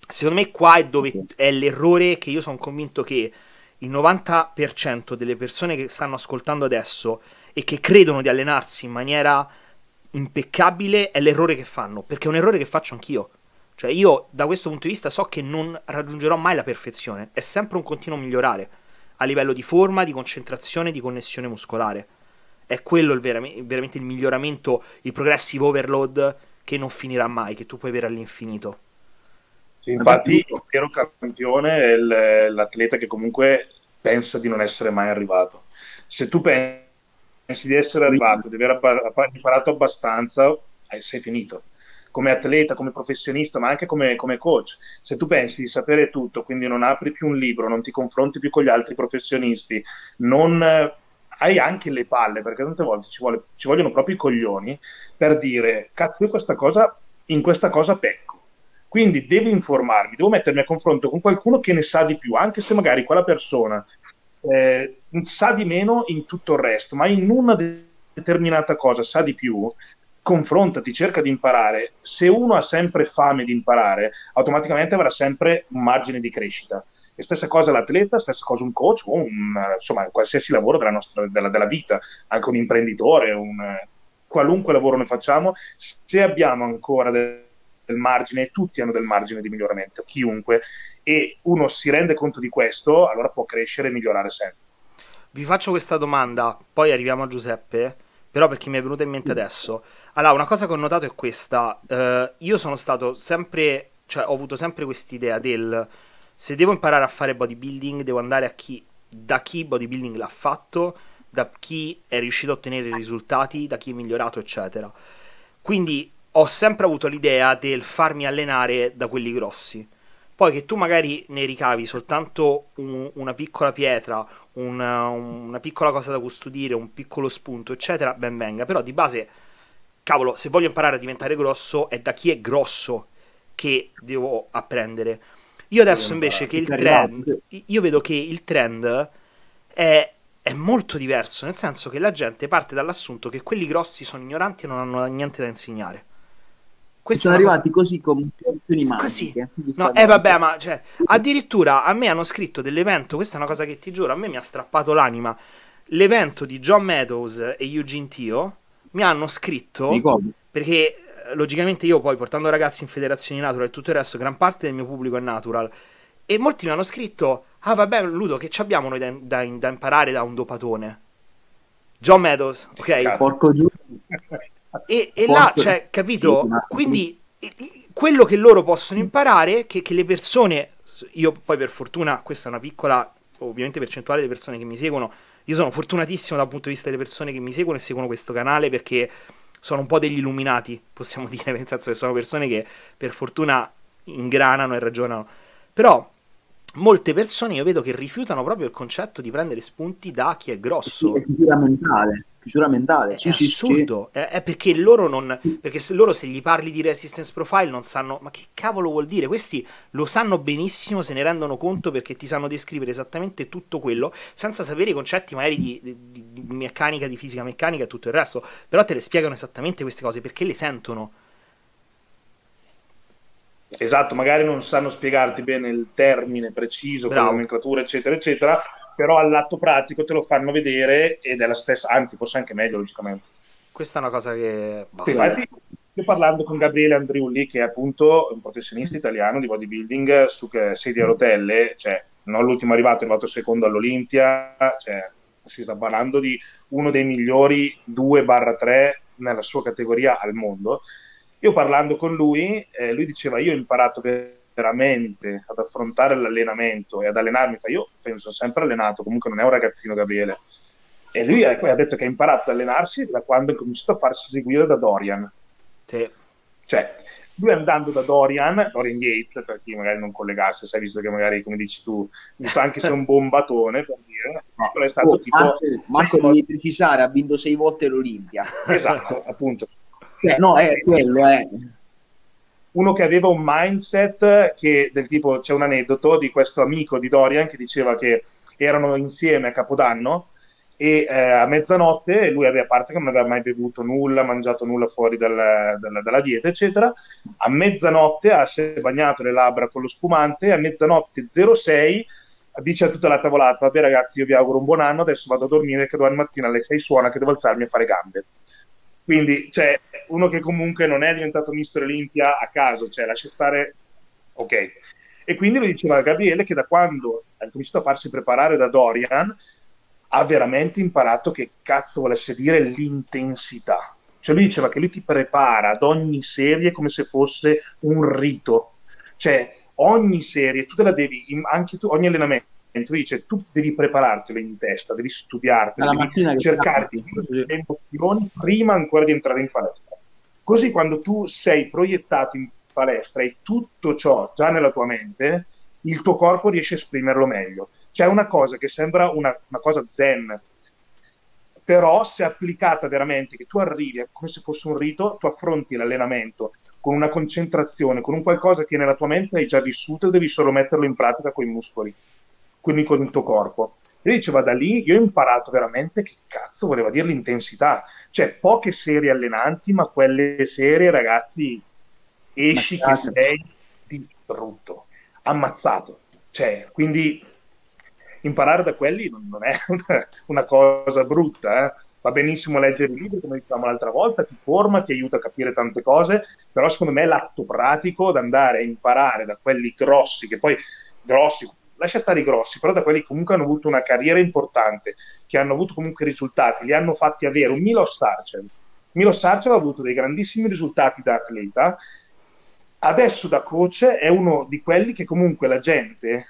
Secondo me qua è dove è l'errore, che io sono convinto che il novanta per cento delle persone che stanno ascoltando adesso e che credono di allenarsi in maniera impeccabile è l'errore che fanno, perché è un errore che faccio anch'io. Cioè io da questo punto di vista so che non raggiungerò mai la perfezione, è sempre un continuo migliorare a livello di forma, di concentrazione, di connessione muscolare. È quello il vera- veramente il miglioramento, il progressive overload che non finirà mai, che tu puoi avere all'infinito. Sì, infatti il vero campione è l- l'atleta che comunque pensa di non essere mai arrivato. Se tu pensi di essere arrivato, di aver app- imparato abbastanza, sei finito. Come atleta, come professionista, ma anche come, come coach. Se tu pensi di sapere tutto, quindi non apri più un libro, non ti confronti più con gli altri professionisti, non eh, hai anche le palle, perché tante volte ci, vuole, ci vogliono proprio i coglioni per dire, cazzo, io questa cosa, in questa cosa pecco. Quindi devo informarmi, devo mettermi a confronto con qualcuno che ne sa di più, anche se magari quella persona eh, sa di meno in tutto il resto, ma in una de- determinata cosa sa di più. Confrontati, cerca di imparare. Se uno ha sempre fame di imparare, automaticamente avrà sempre un margine di crescita. E stessa cosa l'atleta, stessa cosa un coach o un, insomma, qualsiasi lavoro della, nostra, della, della vita, anche un imprenditore, un, qualunque lavoro ne facciamo, se abbiamo ancora del, del margine, tutti hanno del margine di miglioramento, chiunque, e uno si rende conto di questo, allora può crescere e migliorare sempre. Vi faccio questa domanda, poi arriviamo a Giuseppe, però perché mi è venuta in mente adesso. Allora, una cosa che ho notato è questa. Uh, io sono stato sempre, cioè ho avuto sempre quest'idea del, se devo imparare a fare bodybuilding devo andare a chi, da chi bodybuilding l'ha fatto, da chi è riuscito a ottenere i risultati, da chi è migliorato, eccetera. Quindi ho sempre avuto l'idea del farmi allenare da quelli grossi. Poi che tu magari ne ricavi soltanto un, una piccola pietra, una, una piccola cosa da custodire, un piccolo spunto, eccetera, ben venga. Però di base, cavolo, se voglio imparare a diventare grosso è da chi è grosso che devo apprendere. Io adesso invece che il trend, io vedo che il trend è, è molto diverso, nel senso che la gente parte dall'assunto che quelli grossi sono ignoranti e non hanno niente da insegnare. Questa sono arrivati cosa... così con funzioni magiche. No, eh vabbè, ma cioè, addirittura a me hanno scritto dell'evento, questa è una cosa che ti giuro, a me mi ha strappato l'anima, l'evento di John Meadows e Eugene Teo. Mi hanno scritto, perché logicamente io poi portando ragazzi in federazioni natural e tutto il resto, gran parte del mio pubblico è natural, e molti mi hanno scritto, ah vabbè Ludo, che ci abbiamo noi da, da, da imparare da un dopatone? John Meadows, ok? Porco giù. E, e Porco. Là, cioè, capito? Sì, ma... Quindi quello che loro possono imparare, che, che le persone, io poi per fortuna, questa è una piccola, ovviamente percentuale delle persone che mi seguono, io sono fortunatissimo dal punto di vista delle persone che mi seguono e seguono questo canale, perché sono un po' degli illuminati, possiamo dire, nel senso che sono persone che per fortuna ingranano e ragionano. Però molte persone io vedo che rifiutano proprio il concetto di prendere spunti da chi è grosso. Sì, è chiusura mentale, chiusura mentale. Sì, è sì, assurdo, sì. È, è perché loro non, perché se loro se gli parli di resistance profile non sanno, ma che cavolo vuol dire? Questi lo sanno benissimo, se ne rendono conto perché ti sanno descrivere esattamente tutto quello, senza sapere i concetti magari di, di, di meccanica, di fisica meccanica e tutto il resto, però te le spiegano esattamente queste cose perché le sentono. Esatto, magari non sanno spiegarti bene il termine preciso, la nomenclatura, eccetera, eccetera, però all'atto pratico te lo fanno vedere ed è la stessa, anzi forse anche meglio logicamente. Questa è una cosa che... Sì, infatti, io parlando con Gabriele Andriulli, che è appunto un professionista italiano di bodybuilding su sedia a rotelle, cioè non l'ultimo arrivato, è arrivato secondo all'Olimpia, cioè si sta parlando di uno dei migliori due barra tre nella sua categoria al mondo. Io parlando con lui, eh, lui diceva, io ho imparato veramente ad affrontare l'allenamento e ad allenarmi, fa, io sono sempre allenato, comunque non è un ragazzino Gabriele, e lui ha, ha detto che ha imparato ad allenarsi da quando ha cominciato a farsi seguire da Dorian. Sì. Cioè, lui andando da Dorian, Dorian Yates, per chi magari non collegasse, sai, visto che magari, come dici tu, mi sa anche se è un bombatone, per dire, no, però è stato oh, tipo... Marco, Marco devi precisare, ha vinto sei volte l'Olimpia. Esatto, appunto. Eh, no, è quello, è... uno che aveva un mindset che, del tipo, c'è un aneddoto di questo amico di Dorian che diceva che erano insieme a Capodanno e eh, a mezzanotte lui aveva, a parte che non aveva mai bevuto nulla, mangiato nulla fuori dal, dal, dalla dieta eccetera, a mezzanotte ha si è bagnato le labbra con lo spumante, a mezzanotte zero sei dice a tutta la tavolata: vabbè ragazzi, io vi auguro un buon anno, adesso vado a dormire che domani mattina alle sei suona che devo alzarmi a fare gambe. Quindi cioè, uno che comunque non è diventato mister Olimpia a caso, cioè lascia stare, ok. E quindi lui diceva a Gabriele che da quando ha cominciato a farsi preparare da Dorian ha veramente imparato che cazzo volesse dire l'intensità. Cioè lui diceva che lui ti prepara ad ogni serie come se fosse un rito. Cioè ogni serie, tu te la devi, anche tu, ogni allenamento, lui dice tu devi preparartelo in testa, devi studiarti, devi cercarti le emozioni prima ancora di entrare in palestra. Così quando tu sei proiettato in palestra e tutto ciò già nella tua mente, il tuo corpo riesce a esprimerlo meglio. C'è una cosa che sembra una, una cosa zen, però se applicata veramente, che tu arrivi come se fosse un rito, tu affronti l'allenamento con una concentrazione, con un qualcosa che nella tua mente hai già vissuto e devi solo metterlo in pratica con i muscoli, quindi con il tuo corpo. E diceva, da lì io ho imparato veramente che cazzo voleva dire l'intensità. Cioè poche serie allenanti, ma quelle serie, ragazzi, esci che sei distrutto, ammazzato. Cioè, quindi imparare da quelli non è una cosa brutta, eh? Va benissimo leggere i libri, come dicevamo l'altra volta, ti forma, ti aiuta a capire tante cose, però secondo me l'atto pratico di andare a imparare da quelli grossi, che poi grossi, lascia stare i grossi, però da quelli che comunque hanno avuto una carriera importante, che hanno avuto comunque risultati, li hanno fatti avere. Un Miloš Sarcev, Miloš Sarcev ha avuto dei grandissimi risultati da atleta, adesso da coach è uno di quelli che comunque la gente...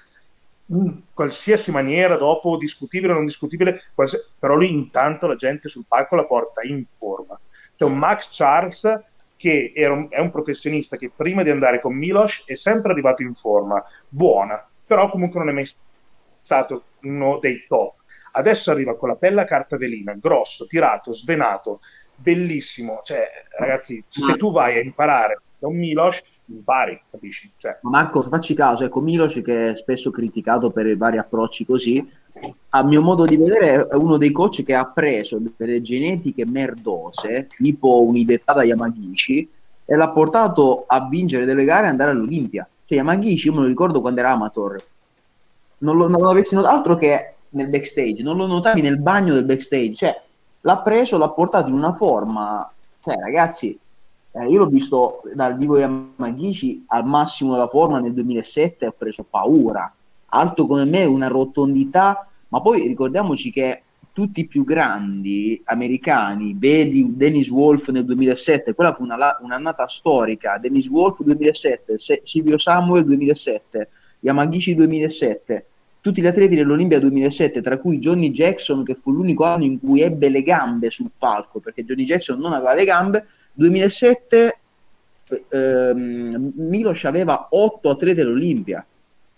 in qualsiasi maniera, dopo discutibile o non discutibile, quals... però lui intanto la gente sul palco la porta in forma. C'è un Max Charles che era un... è un professionista che prima di andare con Miloš è sempre arrivato in forma buona, però comunque non è mai stato uno dei top. Adesso arriva con la pelle a carta velina, grosso, tirato, svenato, bellissimo. Cioè ragazzi, se tu vai a imparare da un Miloš, impari, capisci? Cioè. Marco, facci caso, ecco, Miloš, che è spesso criticato per i vari approcci così, a mio modo di vedere è uno dei coach che ha preso delle genetiche merdose, tipo un'identità da Yamagishi, e l'ha portato a vincere delle gare e andare all'Olimpia. Cioè Yamagishi, io me lo ricordo quando era amateur, non lo, non lo avessi notato altro che nel backstage, non lo notavi nel bagno del backstage, cioè l'ha preso, l'ha portato in una forma, cioè ragazzi... Eh, io l'ho visto dal vivo Yamagishi al massimo della forma nel duemilasette, ho preso paura, alto come me, una rotondità, ma poi ricordiamoci che tutti i più grandi americani, vedi Dennis Wolf nel duemilasette, quella fu una, un'annata storica, Dennis Wolf duemilasette, Silvio Samuel duemilasette, Yamagishi duemilasette, tutti gli atleti dell'Olimpia duemilasette, tra cui Johnny Jackson, che fu l'unico anno in cui ebbe le gambe sul palco, perché Johnny Jackson non aveva le gambe. duemilasette ehm, Miloš aveva otto atleti all'Olimpia,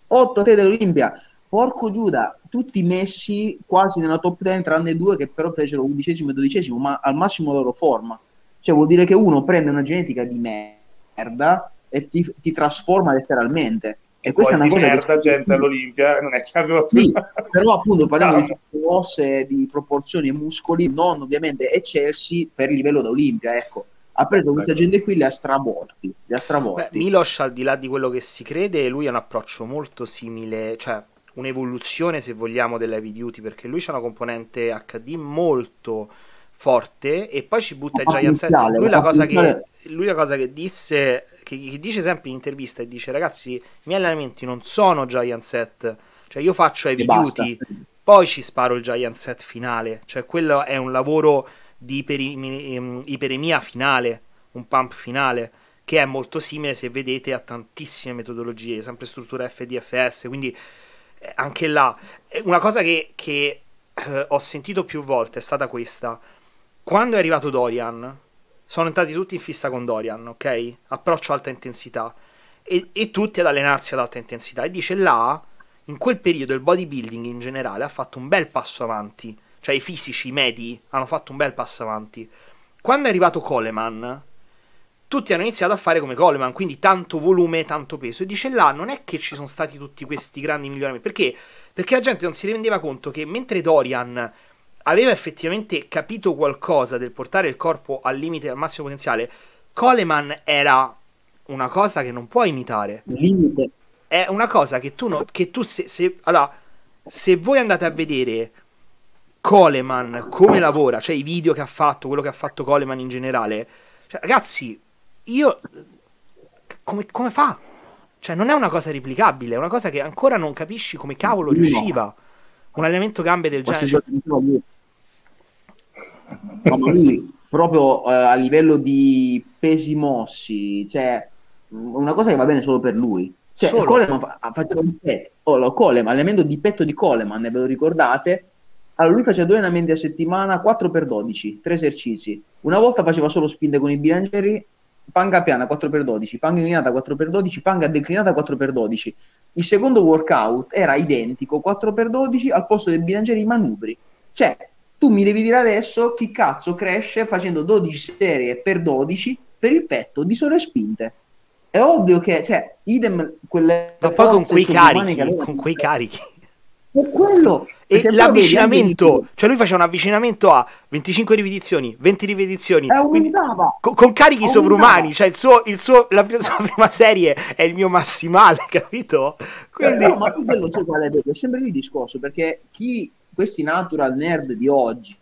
otto atleti all'Olimpia, porco Giuda, tutti messi quasi nella top dieci, tranne due che però fecero undicesimo e dodicesimo, ma al massimo la loro forma. Cioè vuol dire che uno prende una genetica di merda e ti, ti trasforma letteralmente. E, e questa è una cosa merda, che... gente all'Olimpia non è che aveva più... sì, però appunto parliamo ah, di osse, di proporzioni e muscoli non ovviamente eccelsi per il livello da Olimpia, ecco. Ha preso questa gente qui, li ha stravolti, li ha stravolti. Beh, Miloš, al di là di quello che si crede, lui ha un approccio molto simile, cioè un'evoluzione se vogliamo dell'heavy duty, perché lui c'ha una componente acca di molto forte e poi ci butta il giant set. Lui la cosa che lui la cosa che disse, che, che dice sempre in intervista, e dice ragazzi, i miei allenamenti non sono giant set, cioè io faccio heavy duty, poi ci sparo il giant set finale, cioè quello è un lavoro di iperemia, iperemia finale, un pump finale, che è molto simile, se vedete, a tantissime metodologie, sempre struttura F D F S, quindi anche là una cosa che, che eh, ho sentito più volte è stata questa: quando è arrivato Dorian sono entrati tutti in fissa con Dorian, ok? Approccio alta intensità. E, e tutti ad allenarsi ad alta intensità. E dice là, in quel periodo, il bodybuilding in generale ha fatto un bel passo avanti. Cioè i fisici, i medi, hanno fatto un bel passo avanti. Quando è arrivato Coleman, tutti hanno iniziato a fare come Coleman, quindi tanto volume, tanto peso. E dice là, non è che ci sono stati tutti questi grandi miglioramenti. Perché? Perché la gente non si rendeva conto che mentre Dorian aveva effettivamente capito qualcosa del portare il corpo al limite, al massimo potenziale, Coleman era una cosa che non puoi imitare. Limite. È una cosa che tu, no, che tu se, se, allora, se voi andate a vedere Coleman come lavora, cioè i video che ha fatto, quello che ha fatto Coleman in generale, cioè, ragazzi, io come, come fa? Cioè non è una cosa replicabile, è una cosa che ancora non capisci come cavolo riusciva un allenamento gambe del genere. No, ma lui proprio uh, a livello di pesi mossi, cioè una cosa che va bene solo per lui. Cioè solo. Coleman fa, faceva un petto, oh, lo, Coleman, allenamento di petto di Coleman, ve lo ricordate? Allora lui faceva due allenamenti a settimana, quattro per dodici, tre esercizi. Una volta faceva solo spinte con i bilancieri, panca piana quattro per dodici, panca inclinata quattro per dodici, panca declinata quattro per dodici. Il secondo workout era identico, quattro per dodici, al posto del bilanciere i manubri. Cioè, tu mi devi dire adesso chi cazzo cresce facendo dodici serie per dodici per il petto di sole spinte. È ovvio che, cioè, idem quelle ma poi con quei carichi, aveva... con quei carichi. E quello e l'avvicinamento, cioè lui faceva un avvicinamento a venticinque ripetizioni, venti ripetizioni, quindi, con, con carichi sovrumani, cioè il suo, il suo, la sua prima serie è il mio massimale, capito? Quindi... Eh, no, ma quello so qual è, è sempre il discorso, perché chi questi natural nerd di oggi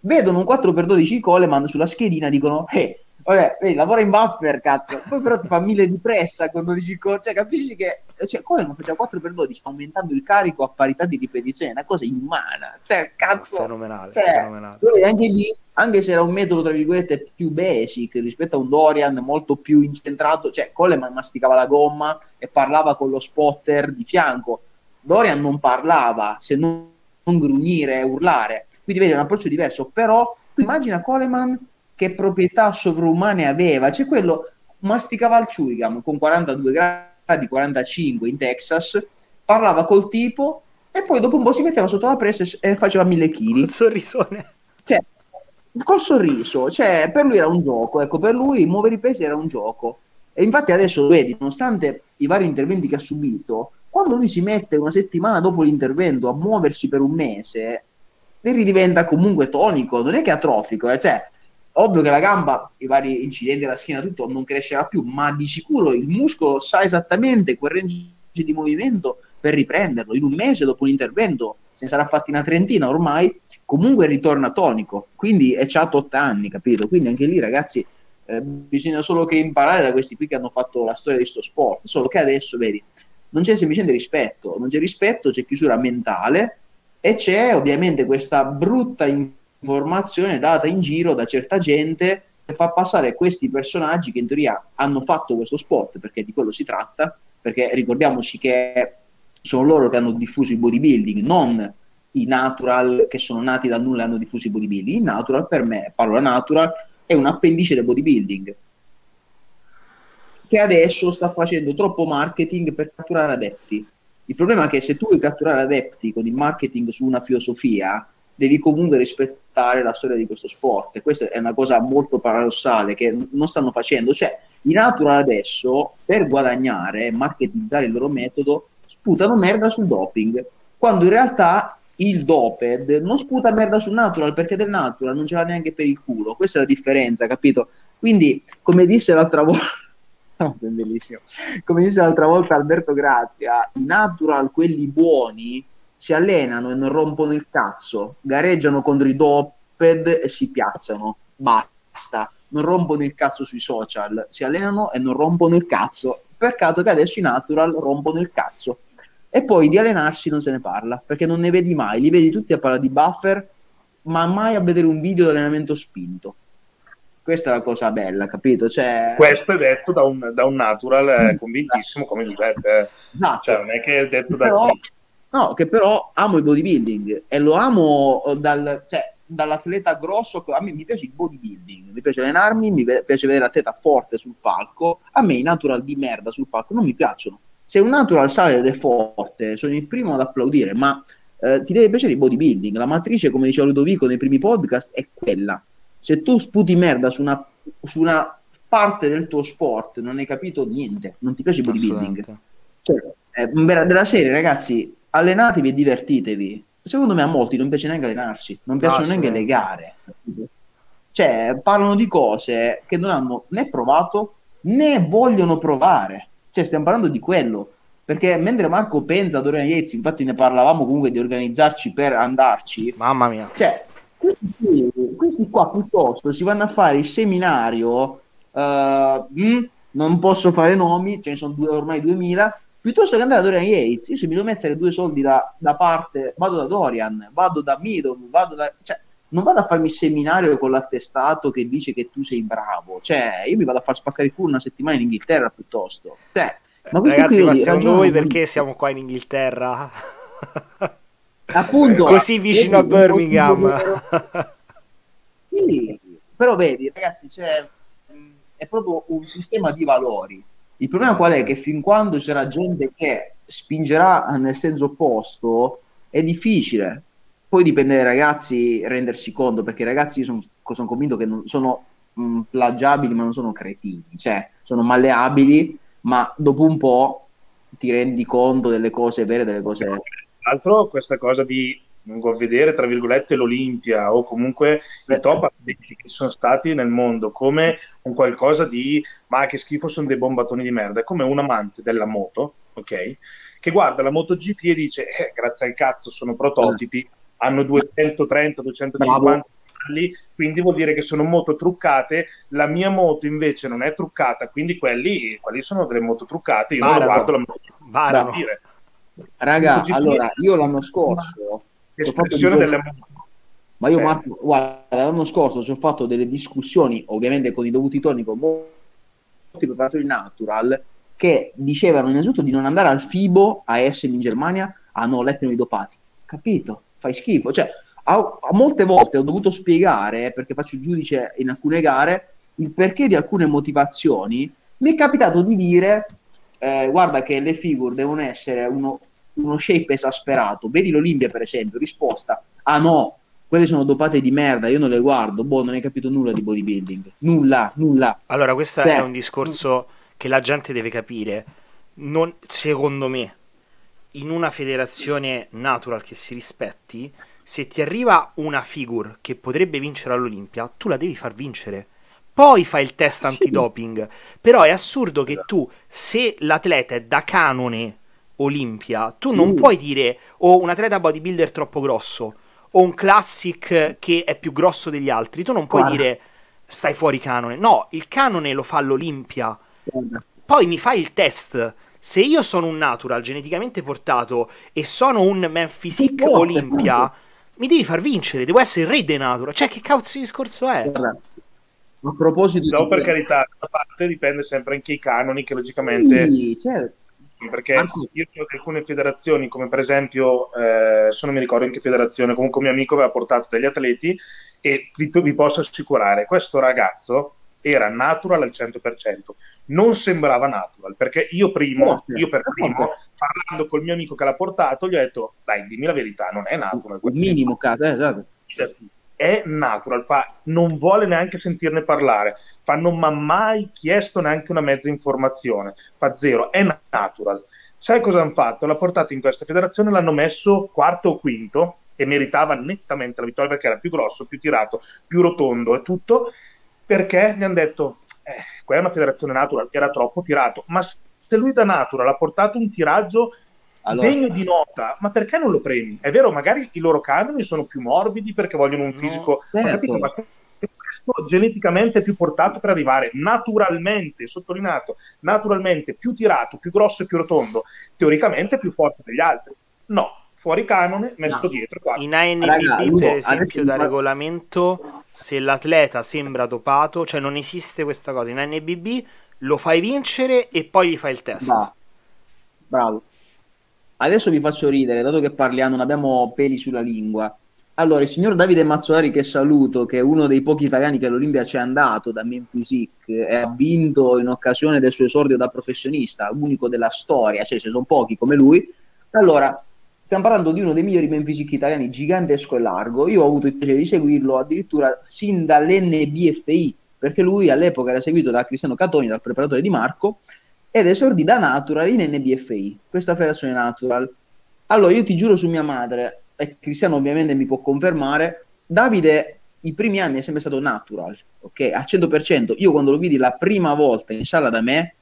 vedono un quattro per dodici Coleman sulla schedina e dicono eh, vabbè, vedi, lavora in buffer, cazzo, poi però ti fa mille di pressa con dodici corsi, cioè capisci che cioè, Coleman faceva quattro per dodici aumentando il carico a parità di ripetizione, è una cosa inumana, cioè cazzo, fenomenale, cioè, fenomenale. Anche lì, anche se era un metodo tra virgolette più basic rispetto a un Dorian molto più incentrato, cioè Coleman masticava la gomma e parlava con lo spotter di fianco, Dorian non parlava, se non, non grugnire e urlare, quindi vedi, è un approccio diverso, però immagina Coleman che proprietà sovrumane aveva, c'è cioè, quello masticava il chewing con quarantadue gradi, quarantacinque in Texas, parlava col tipo e poi dopo un po' si metteva sotto la pressa e faceva mille chili. Col sorrisone. Cioè, col sorriso, cioè per lui era un gioco, ecco, per lui muovere i pesi era un gioco. E infatti adesso vedi, nonostante i vari interventi che ha subito, quando lui si mette una settimana dopo l'intervento a muoversi per un mese, lui ridiventa comunque tonico, non è che atrofico, eh, cioè ovvio che la gamba, i vari incidenti della schiena, tutto non crescerà più, ma di sicuro il muscolo sa esattamente quel range di movimento per riprenderlo. In un mese dopo l'intervento, se ne sarà fatti una trentina ormai, comunque ritorna tonico, quindi è già otto anni, capito? Quindi anche lì ragazzi eh, bisogna solo che imparare da questi qui che hanno fatto la storia di sto sport, solo che adesso vedi non c'è semplicemente rispetto, non c'è rispetto, c'è chiusura mentale e c'è ovviamente questa brutta informazione data in giro da certa gente che fa passare questi personaggi che in teoria hanno fatto questo sport, perché di quello si tratta, perché ricordiamoci che sono loro che hanno diffuso il bodybuilding, non i natural che sono nati dal nulla e hanno diffuso il bodybuilding. Il natural, per me, parola natural, è un appendice del bodybuilding che adesso sta facendo troppo marketing per catturare adepti. Il problema è che se tu vuoi catturare adepti con il marketing su una filosofia, devi comunque rispettare la storia di questo sport, e questa è una cosa molto paradossale che non stanno facendo. Cioè i natural adesso, per guadagnare e marketizzare il loro metodo, sputano merda sul doping, quando in realtà il doped non sputa merda sul natural, perché del natural non ce l'ha neanche per il culo. Questa è la differenza, capito? Quindi come disse l'altra volta oh, bellissimo. come disse l'altra volta Alberto Grazia, i natural, quelli buoni, si allenano e non rompono il cazzo, gareggiano contro i doped e si piazzano, basta, non rompono il cazzo sui social, si allenano e non rompono il cazzo. Peccato che adesso i natural rompono il cazzo e poi di allenarsi non se ne parla, perché non ne vedi mai, li vedi tutti a parlare di buffer ma mai a vedere un video di allenamento spinto. Questa è la cosa bella, capito? Cioè... Questo è detto da un, da un natural eh, convintissimo come Giuseppe, esatto. Cioè non è che è detto da... Però... No, che però amo il bodybuilding e lo amo dal... cioè dall'atleta grosso. A me mi piace il bodybuilding, mi piace allenarmi, mi piace vedere l'atleta forte sul palco. A me i natural di merda sul palco non mi piacciono. Se un natural sale ed è forte, sono il primo ad applaudire, ma eh, ti deve piacere il bodybuilding. La matrice, come diceva Ludovico nei primi podcast, è quella. Se tu sputi merda su una, su una parte del tuo sport, non hai capito niente, non ti piace il bodybuilding. Cioè, è della serie, ragazzi, allenatevi e divertitevi. Secondo me a molti non piace neanche allenarsi, non piacciono neanche le gare, cioè parlano di cose che non hanno né provato né vogliono provare, cioè stiamo parlando di quello, perché mentre Marco pensa a Dorian Yates, infatti ne parlavamo comunque di organizzarci per andarci, mamma mia, cioè questi, questi qua piuttosto si vanno a fare il seminario, uh, mh, non posso fare nomi, ce ne sono due, ormai duemila, piuttosto che andare da Dorian Yates. Io se mi devo mettere due soldi da, da parte, vado da Dorian, vado da Meadows, vado da, cioè, non vado a farmi il seminario con l'attestato che dice che tu sei bravo, cioè io mi vado a far spaccare il culo una settimana in Inghilterra piuttosto, cioè, ma questo ragazzi qui, ma vedi, siamo noi perché qui. Siamo qua in Inghilterra appunto così vicino vedi, a Birmingham sì, però vedi ragazzi, cioè, è proprio un sistema di valori. Il problema qual è? Che fin quando c'era gente che spingerà nel senso opposto è difficile. Poi dipende dai ragazzi rendersi conto, perché i ragazzi sono son convinto che non, sono mh, plagiabili ma non sono cretini, cioè sono malleabili, ma dopo un po' ti rendi conto delle cose vere, delle cose... Tra l'altro questa cosa di vedere tra virgolette l'Olimpia o comunque i top atleti che sono stati nel mondo come un qualcosa di ma che schifo, sono dei bombatoni di merda, è come un amante della moto, ok, che guarda la MotoGP e dice eh, grazie al cazzo sono prototipi, hanno duecentotrenta duecentocinquanta pedali, quindi vuol dire che sono moto truccate, la mia moto invece non è truccata, quindi quelli, quelli sono delle moto truccate, io Barano. non guardo la moto, Barano. per dire. Raga, MotoGP, allora io l'anno scorso espressione delle... ma io Marco, guarda, l'anno scorso ci ho fatto delle discussioni ovviamente con i dovuti toni con molti preparatori natural che dicevano innanzitutto di non andare al FIBO a Essen in Germania, ah no, letteralmente dopati, capito, fai schifo, cioè a, a molte volte ho dovuto spiegare, perché faccio il giudice in alcune gare, il perché di alcune motivazioni. Mi è capitato di dire eh, guarda che le figure devono essere uno uno shape esasperato, vedi l'Olimpia per esempio, risposta, ah no, quelle sono dopate di merda, io non le guardo, boh, non hai capito nulla di bodybuilding, nulla, nulla. Allora questo è un discorso che la gente deve capire, non, secondo me in una federazione natural che si rispetti, se ti arriva una figure che potrebbe vincere all'Olimpia, tu la devi far vincere, poi fai il test antidoping, sì. Però è assurdo che tu, se l'atleta è da canone Olimpia, tu non mm. puoi dire o oh, un atleta bodybuilder troppo grosso o un classic che è più grosso degli altri, tu non puoi Guarda. dire stai fuori canone, no, il canone lo fa l'Olimpia, Guarda. poi mi fai il test, se io sono un natural geneticamente portato e sono un man physique oh, Olimpia, mi devi far vincere, devo essere il re dei natural, cioè che cazzo di discorso è? Guarda. A proposito no, di... per carità, da parte dipende sempre anche i canoni che logicamente... Sì, certo. Perché io ho alcune federazioni, come per esempio, eh, se non mi ricordo in che federazione, comunque un mio amico aveva portato degli atleti e vi, vi posso assicurare, questo ragazzo era natural al cento per cento, non sembrava natural, perché io primo, io per primo, parlando col mio amico che l'ha portato, gli ho detto, dai, dimmi la verità, non è natural. Il minimo caso, eh, esatto. È natural, fa, non vuole neanche sentirne parlare, fa, non mi ha mai chiesto neanche una mezza informazione, fa zero, è natural. Sai cosa hanno fatto? L'ha portato in questa federazione, l'hanno messo quarto o quinto e meritava nettamente la vittoria perché era più grosso, più tirato, più rotondo e tutto, perché gli hanno detto eh, qua è una federazione natural, era troppo tirato, ma se lui da natural ha portato un tiraggio allora, degno di nota, ma perché non lo premi? È vero, magari i loro canoni sono più morbidi perché vogliono un fisico, no, certo. Ma capito, ma questo geneticamente è più portato per arrivare naturalmente, sottolineato, naturalmente più tirato, più grosso e più rotondo, teoricamente più forte degli altri. No, fuori canone, messo no. dietro. Guarda. In A N B B, per esempio, da regolamento, se l'atleta sembra dopato, cioè non esiste questa cosa, in A N B B lo fai vincere e poi gli fai il test. Bravo. Bravo. Adesso vi faccio ridere, dato che parliamo, non abbiamo peli sulla lingua. Allora, il signor Davide Mazzolari, che saluto, che è uno dei pochi italiani che all'Olimpia c'è andato da Memphisic e ha vinto in occasione del suo esordio da professionista, unico della storia, cioè ce ne sono pochi come lui. Allora, stiamo parlando di uno dei migliori Memphisic italiani, gigantesco e largo. Io ho avuto il piacere di seguirlo addirittura sin dall'N B F I, perché lui all'epoca era seguito da Cristiano Catoni, dal preparatore di Marco, ed esordì da Natural in N B F I, questa federazione Natural. Allora, io ti giuro su mia madre, e Cristiano ovviamente mi può confermare, Davide i primi anni è sempre stato Natural, ok, al cento per cento. Io quando lo vidi la prima volta in sala da me,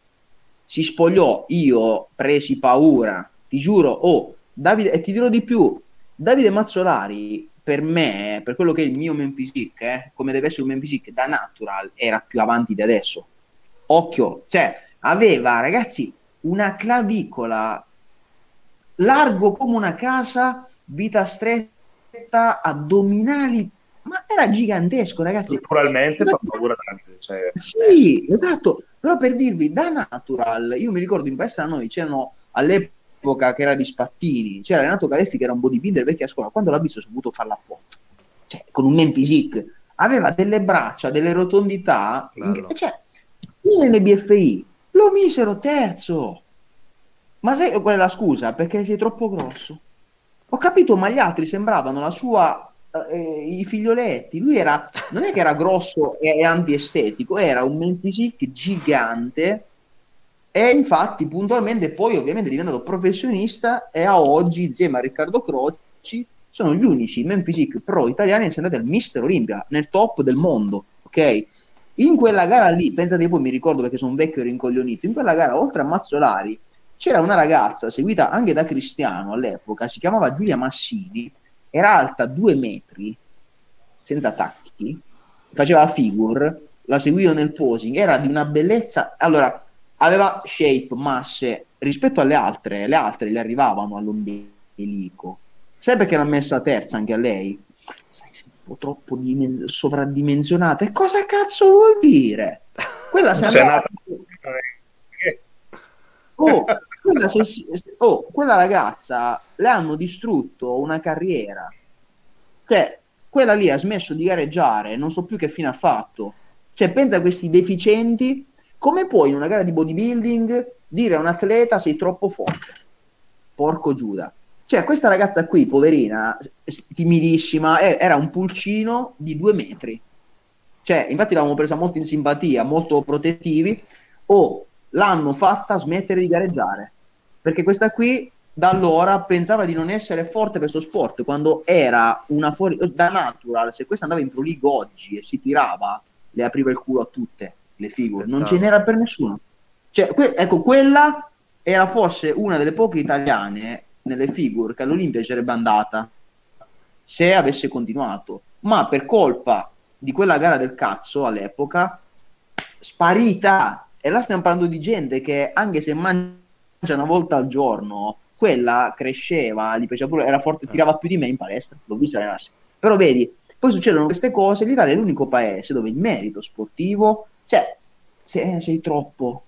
si spogliò, io presi paura, ti giuro. Oh, Davide, e ti dirò di più, Davide Mazzolari per me, per quello che è il mio Memphisic, eh, come deve essere un Memphisic da Natural, era più avanti di adesso, occhio, cioè aveva, ragazzi, una clavicola largo come una casa, vita stretta, addominali, ma era gigantesco, ragazzi. Naturalmente fa paura tanto, cioè... Sì, esatto, però per dirvi, da Natural, io mi ricordo in palestra a noi c'erano, all'epoca che era di Spattini, c'era Renato Caleffi che era un bodybuilder vecchia scuola, quando l'ha visto ho dovuto fare la foto, cioè con un man physique, aveva delle braccia, delle rotondità, in... cioè in N B F I lo misero terzo, ma sai qual è la scusa? Perché sei troppo grosso. Ho capito, ma gli altri sembravano la sua, eh, i figlioletti. Lui era, non è che era grosso e antiestetico, era un man physique gigante, e infatti puntualmente poi ovviamente è diventato professionista, e a oggi insieme a Riccardo Croci sono gli unici man physique pro italiani che sono andati al Mister Olimpia, nel top del mondo, ok? In quella gara lì, pensate voi, mi ricordo perché sono vecchio e rincoglionito, in quella gara oltre a Mazzolari c'era una ragazza seguita anche da Cristiano all'epoca, si chiamava Giulia Massini, era alta due metri, senza tacchi, faceva figure, la seguivo nel posing, era di una bellezza, allora aveva shape, masse, rispetto alle altre, le altre le arrivavano all'ombelico, sai perché l'ha messa terza anche a lei? Un po' troppo dimen- sovradimensionata, e cosa cazzo vuol dire? Quella si andava... Oh, Quella, se, se, oh, quella ragazza le hanno distrutto una carriera, cioè quella lì ha smesso di gareggiare, non so più che fine ha fatto, cioè pensa a questi deficienti, come puoi in una gara di bodybuilding dire a un atleta sei troppo forte, porco Giuda, cioè questa ragazza qui poverina, timidissima, eh, era un pulcino di due metri, cioè infatti l'avevamo presa molto in simpatia, molto protettivi, oh, l'hanno fatta smettere di gareggiare perché questa qui da allora pensava di non essere forte per questo sport, quando era una fuori da Natural. Se questa andava in Pro League oggi e si tirava, le apriva il culo a tutte le figure, non ce n'era per nessuno, cioè, que- ecco quella era forse una delle poche italiane nelle figure che all'Olimpia sarebbe andata se avesse continuato, ma per colpa di quella gara del cazzo all'epoca sparita. E là stiamo parlando di gente che anche se mangia una volta al giorno, quella cresceva, gli piaceva pure, era forte, tirava più di me in palestra, l'ho visto allenarsi. Però vedi, poi succedono queste cose, l'Italia è l'unico paese dove il merito sportivo, cioè se, sei troppo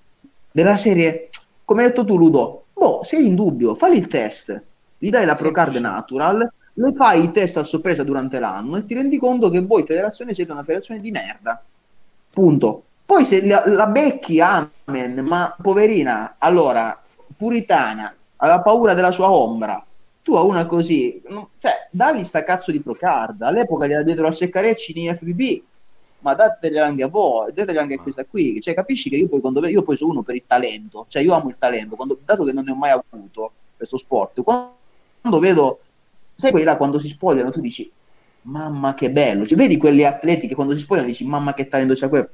della serie, come hai detto tu Ludo, boh, sei in dubbio, fai il test, gli dai la Procard Natural, lo fai il test a sorpresa durante l'anno e ti rendi conto che voi federazione siete una federazione di merda, punto. Poi se la, la becchi, amen, ma poverina, allora, puritana, aveva paura della sua ombra, tu a una così, no, cioè, dagli sta cazzo di Procard, all'epoca gliela dietro a Seccarecci in F B B, ma dategliela anche a voi, dategliela anche a questa qui, cioè capisci che io poi quando io poi sono uno per il talento, cioè io amo il talento, quando, dato che non ne ho mai avuto questo sport, quando, quando vedo, sai quelli là quando si spogliano tu dici, mamma che bello, cioè, vedi quelli atleti che quando si spogliano dici, mamma che talento c'è quello.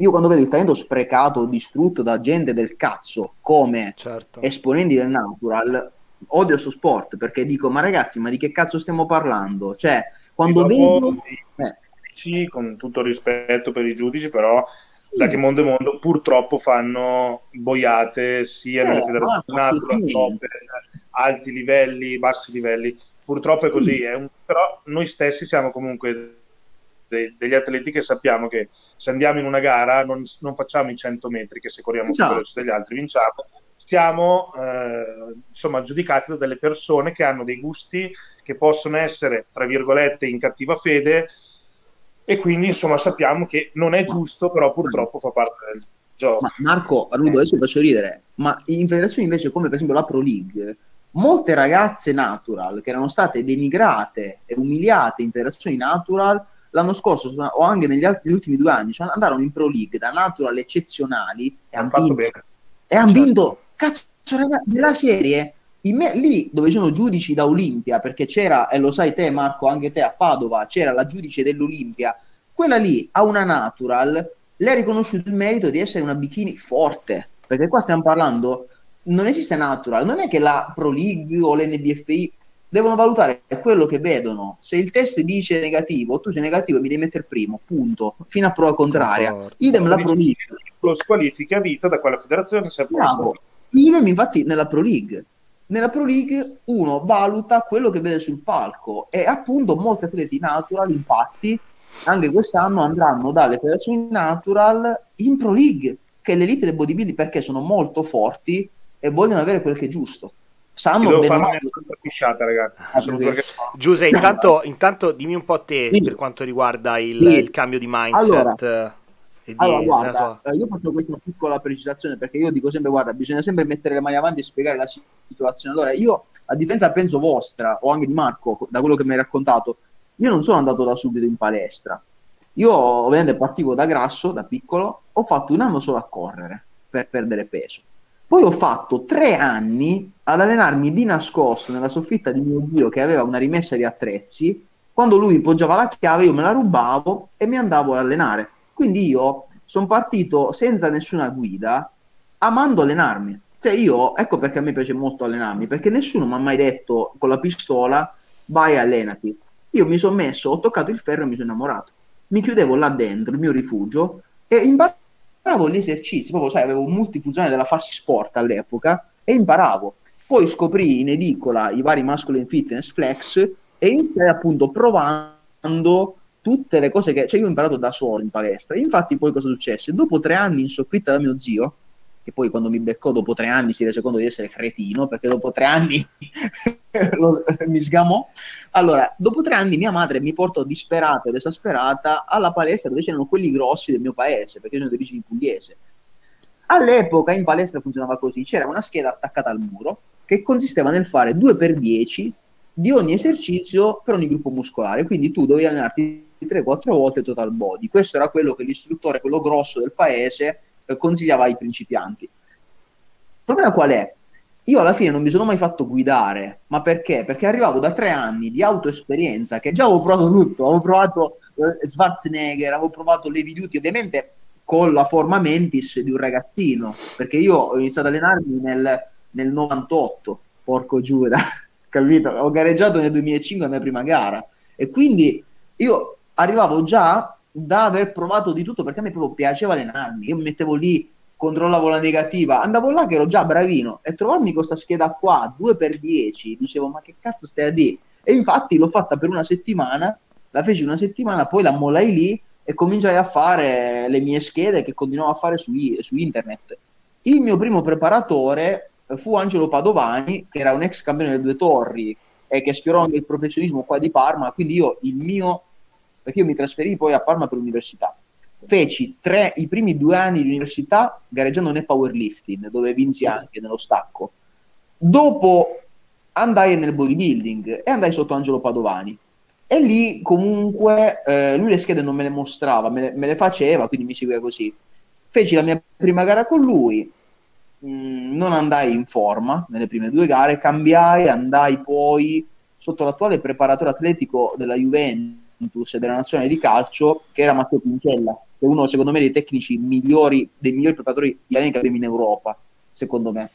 Io quando vedo il talento sprecato, distrutto da gente del cazzo, come certo. esponenti del Natural, odio sto sport, perché dico, ma ragazzi, ma di che cazzo stiamo parlando? Cioè, quando vedo... Sì, eh. Con tutto rispetto per i giudici, però, sì. Da che mondo è mondo, purtroppo fanno boiate, sia eh, nella federazione Natural, sì. Top, alti livelli, bassi livelli, purtroppo sì. È così, è un... però noi stessi siamo comunque... degli atleti che sappiamo che se andiamo in una gara non, non facciamo i cento metri che se corriamo più veloce degli altri vinciamo, siamo eh, insomma giudicati da delle persone che hanno dei gusti che possono essere tra virgolette in cattiva fede, e quindi insomma sappiamo che non è giusto, però purtroppo fa parte del gioco. Ma Marco, Ludo, adesso ti faccio ridere, ma in federazioni invece come per esempio la Pro League, molte ragazze natural che erano state denigrate e umiliate in federazioni natural l'anno scorso o anche negli, altri, negli ultimi due anni, cioè andarono in Pro League da natural eccezionali e hanno vinto, e han vinto cazzo ragazzi, nella serie in me, lì dove sono giudici da Olimpia, perché c'era, e lo sai te Marco, anche te a Padova, c'era la giudice dell'Olimpia, quella lì ha una natural, le ha riconosciuto il merito di essere una bikini forte, perché qua stiamo parlando, non esiste natural, non è che la Pro League o l'N B F I devono valutare quello che vedono, se il test dice negativo, tu sei negativo e mi devi mettere primo, punto, fino a prova contraria. Idem la Pro League, lo squalifichi a vita da quella federazione se bravo. Idem infatti nella Pro League, nella Pro League uno valuta quello che vede sul palco, e appunto molti atleti natural infatti anche quest'anno andranno dalle federazioni natural in Pro League, che è l'elite del bodybuilding, perché sono molto forti e vogliono avere quel che è giusto. Sanno devo fare male. Una pisciata, ragazzi. Perché... Giuse, intanto, intanto dimmi un po' a te sì. per quanto riguarda il, sì. il cambio di mindset. Allora, e di... allora guarda, tua... io faccio questa piccola precisazione, perché io dico sempre, guarda, bisogna sempre mettere le mani avanti e spiegare la situazione. Allora, io, a differenza penso vostra, o anche di Marco, da quello che mi hai raccontato, io non sono andato da subito in palestra. Io ovviamente partivo da grasso, da piccolo, ho fatto un anno solo a correre per perdere peso. Poi ho fatto tre anni ad allenarmi di nascosto nella soffitta di mio zio, che aveva una rimessa di attrezzi. Quando lui poggiava la chiave io me la rubavo e mi andavo ad allenare. Quindi io sono partito senza nessuna guida, amando allenarmi. Cioè io, ecco perché a me piace molto allenarmi, perché nessuno mi ha mai detto con la pistola vai allenati. Io mi sono messo, ho toccato il ferro e mi sono innamorato. Mi chiudevo là dentro, il mio rifugio, e imparavo imparavo gli esercizi, proprio sai, avevo un multifunzionale della Fassi Sport all'epoca e imparavo. Poi scoprì in edicola i vari Masculine Fitness Flex e iniziai appunto provando tutte le cose che... Cioè io ho imparato da solo in palestra. Infatti poi cosa successe? Dopo tre anni in soffitta da mio zio, che poi quando mi beccò dopo tre anni si rese conto di essere cretino, perché dopo tre anni lo, mi sgamò. Allora, dopo tre anni mia madre mi portò disperata ed esasperata alla palestra dove c'erano quelli grossi del mio paese, perché sono di origine pugliese. All'epoca in palestra funzionava così, c'era una scheda attaccata al muro che consisteva nel fare due per dieci di ogni esercizio per ogni gruppo muscolare, quindi tu dovevi allenarti tre quattro volte total body. Questo era quello che l'istruttore, quello grosso del paese, consigliava ai principianti. Il problema qual è? Io alla fine non mi sono mai fatto guidare, ma perché? Perché arrivavo da tre anni di autoesperienza, che già avevo provato tutto, avevo provato eh, Schwarzenegger, avevo provato Levi Dutti, ovviamente con la forma mentis di un ragazzino, perché io ho iniziato ad allenarmi nel, nel novantotto, porco Giuda, capito? Ho gareggiato nel duemilacinque alla mia prima gara, e quindi io arrivavo già da aver provato di tutto, perché a me proprio piaceva allenarmi. Io mi mettevo lì, controllavo la negativa, andavo là che ero già bravino, e trovarmi questa scheda qua due per dieci dicevo ma che cazzo stai a dire? E infatti l'ho fatta per una settimana, la feci una settimana, poi la mollai lì e cominciai a fare le mie schede che continuavo a fare su, su internet. Il mio primo preparatore fu Angelo Padovani, che era un ex campione delle Due Torri e che sfiorò anche il professionismo qua di Parma, quindi io il mio perché io mi trasferii poi a Parma per l'università. Feci tre, i primi due anni di università gareggiando nel powerlifting, dove vinsi anche nello stacco. Dopo andai nel bodybuilding e andai sotto Angelo Padovani. E lì comunque eh, lui le schede non me le mostrava, me le, me le faceva, quindi mi seguiva così. Feci la mia prima gara con lui, mh, non andai in forma nelle prime due gare, cambiai, andai poi sotto l'attuale preparatore atletico della Juventus, della nazionale di calcio, che era Matteo Pinchella, che è uno secondo me dei tecnici migliori, dei migliori preparatori italiani che abbiamo in Europa, secondo me,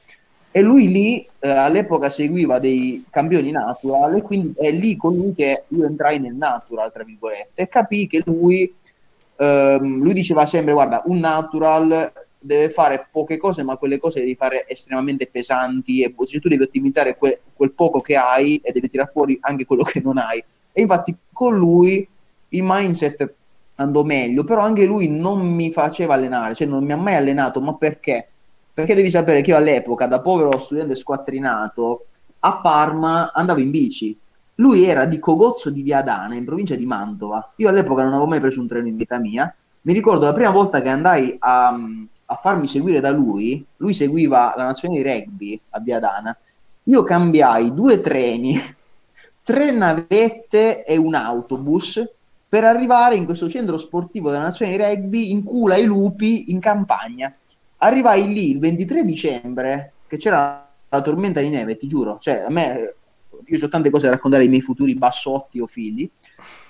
e lui lì eh, all'epoca seguiva dei campioni natural, e quindi è lì con lui che io entrai nel natural tra virgolette, e capii che lui ehm, lui diceva sempre guarda, un natural deve fare poche cose, ma quelle cose le devi fare estremamente pesanti, e cioè, tu devi ottimizzare quel, quel poco che hai e devi tirare fuori anche quello che non hai. E infatti con lui il mindset andò meglio, però anche lui non mi faceva allenare, cioè non mi ha mai allenato, ma perché? perché devi sapere che io all'epoca, da povero studente squattrinato, a Parma andavo in bici. Lui era di Cogozzo di Viadana, in provincia di Mantova. Io all'epoca non avevo mai preso un treno in vita mia. Mi ricordo la prima volta che andai a, a farmi seguire da lui, lui seguiva la nazionale di rugby a Viadana, io cambiai due treni, tre navette e un autobus per arrivare in questo centro sportivo della nazionale di rugby in culo ai lupi in campagna. Arrivai lì il ventitré dicembre, che c'era la tormenta di neve, ti giuro, cioè a me... Io ho tante cose da raccontare ai miei futuri bassotti o figli.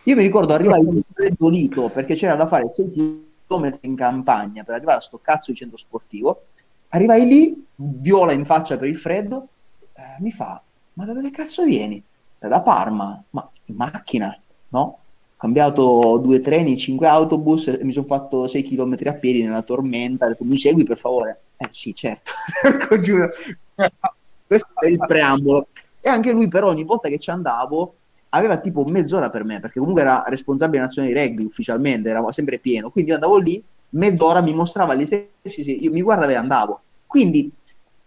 Io mi ricordo arrivai freddolito perché c'era da fare sei chilometri in campagna per arrivare a sto cazzo di centro sportivo. Arrivai lì, viola in faccia per il freddo, eh, mi fa: ma da dove cazzo vieni? Da Parma. Ma in macchina, no? Ho cambiato due treni, cinque autobus e mi sono fatto sei chilometri a piedi nella tormenta. Mi segui per favore? Eh sì, certo. Questo è il preambolo. E anche lui però ogni volta che ci andavo aveva tipo mezz'ora per me, perché comunque era responsabile nazionale di rugby ufficialmente, era sempre pieno, quindi io andavo lì, mezz'ora mi mostrava gli esercizi, io mi guardavo e andavo. Quindi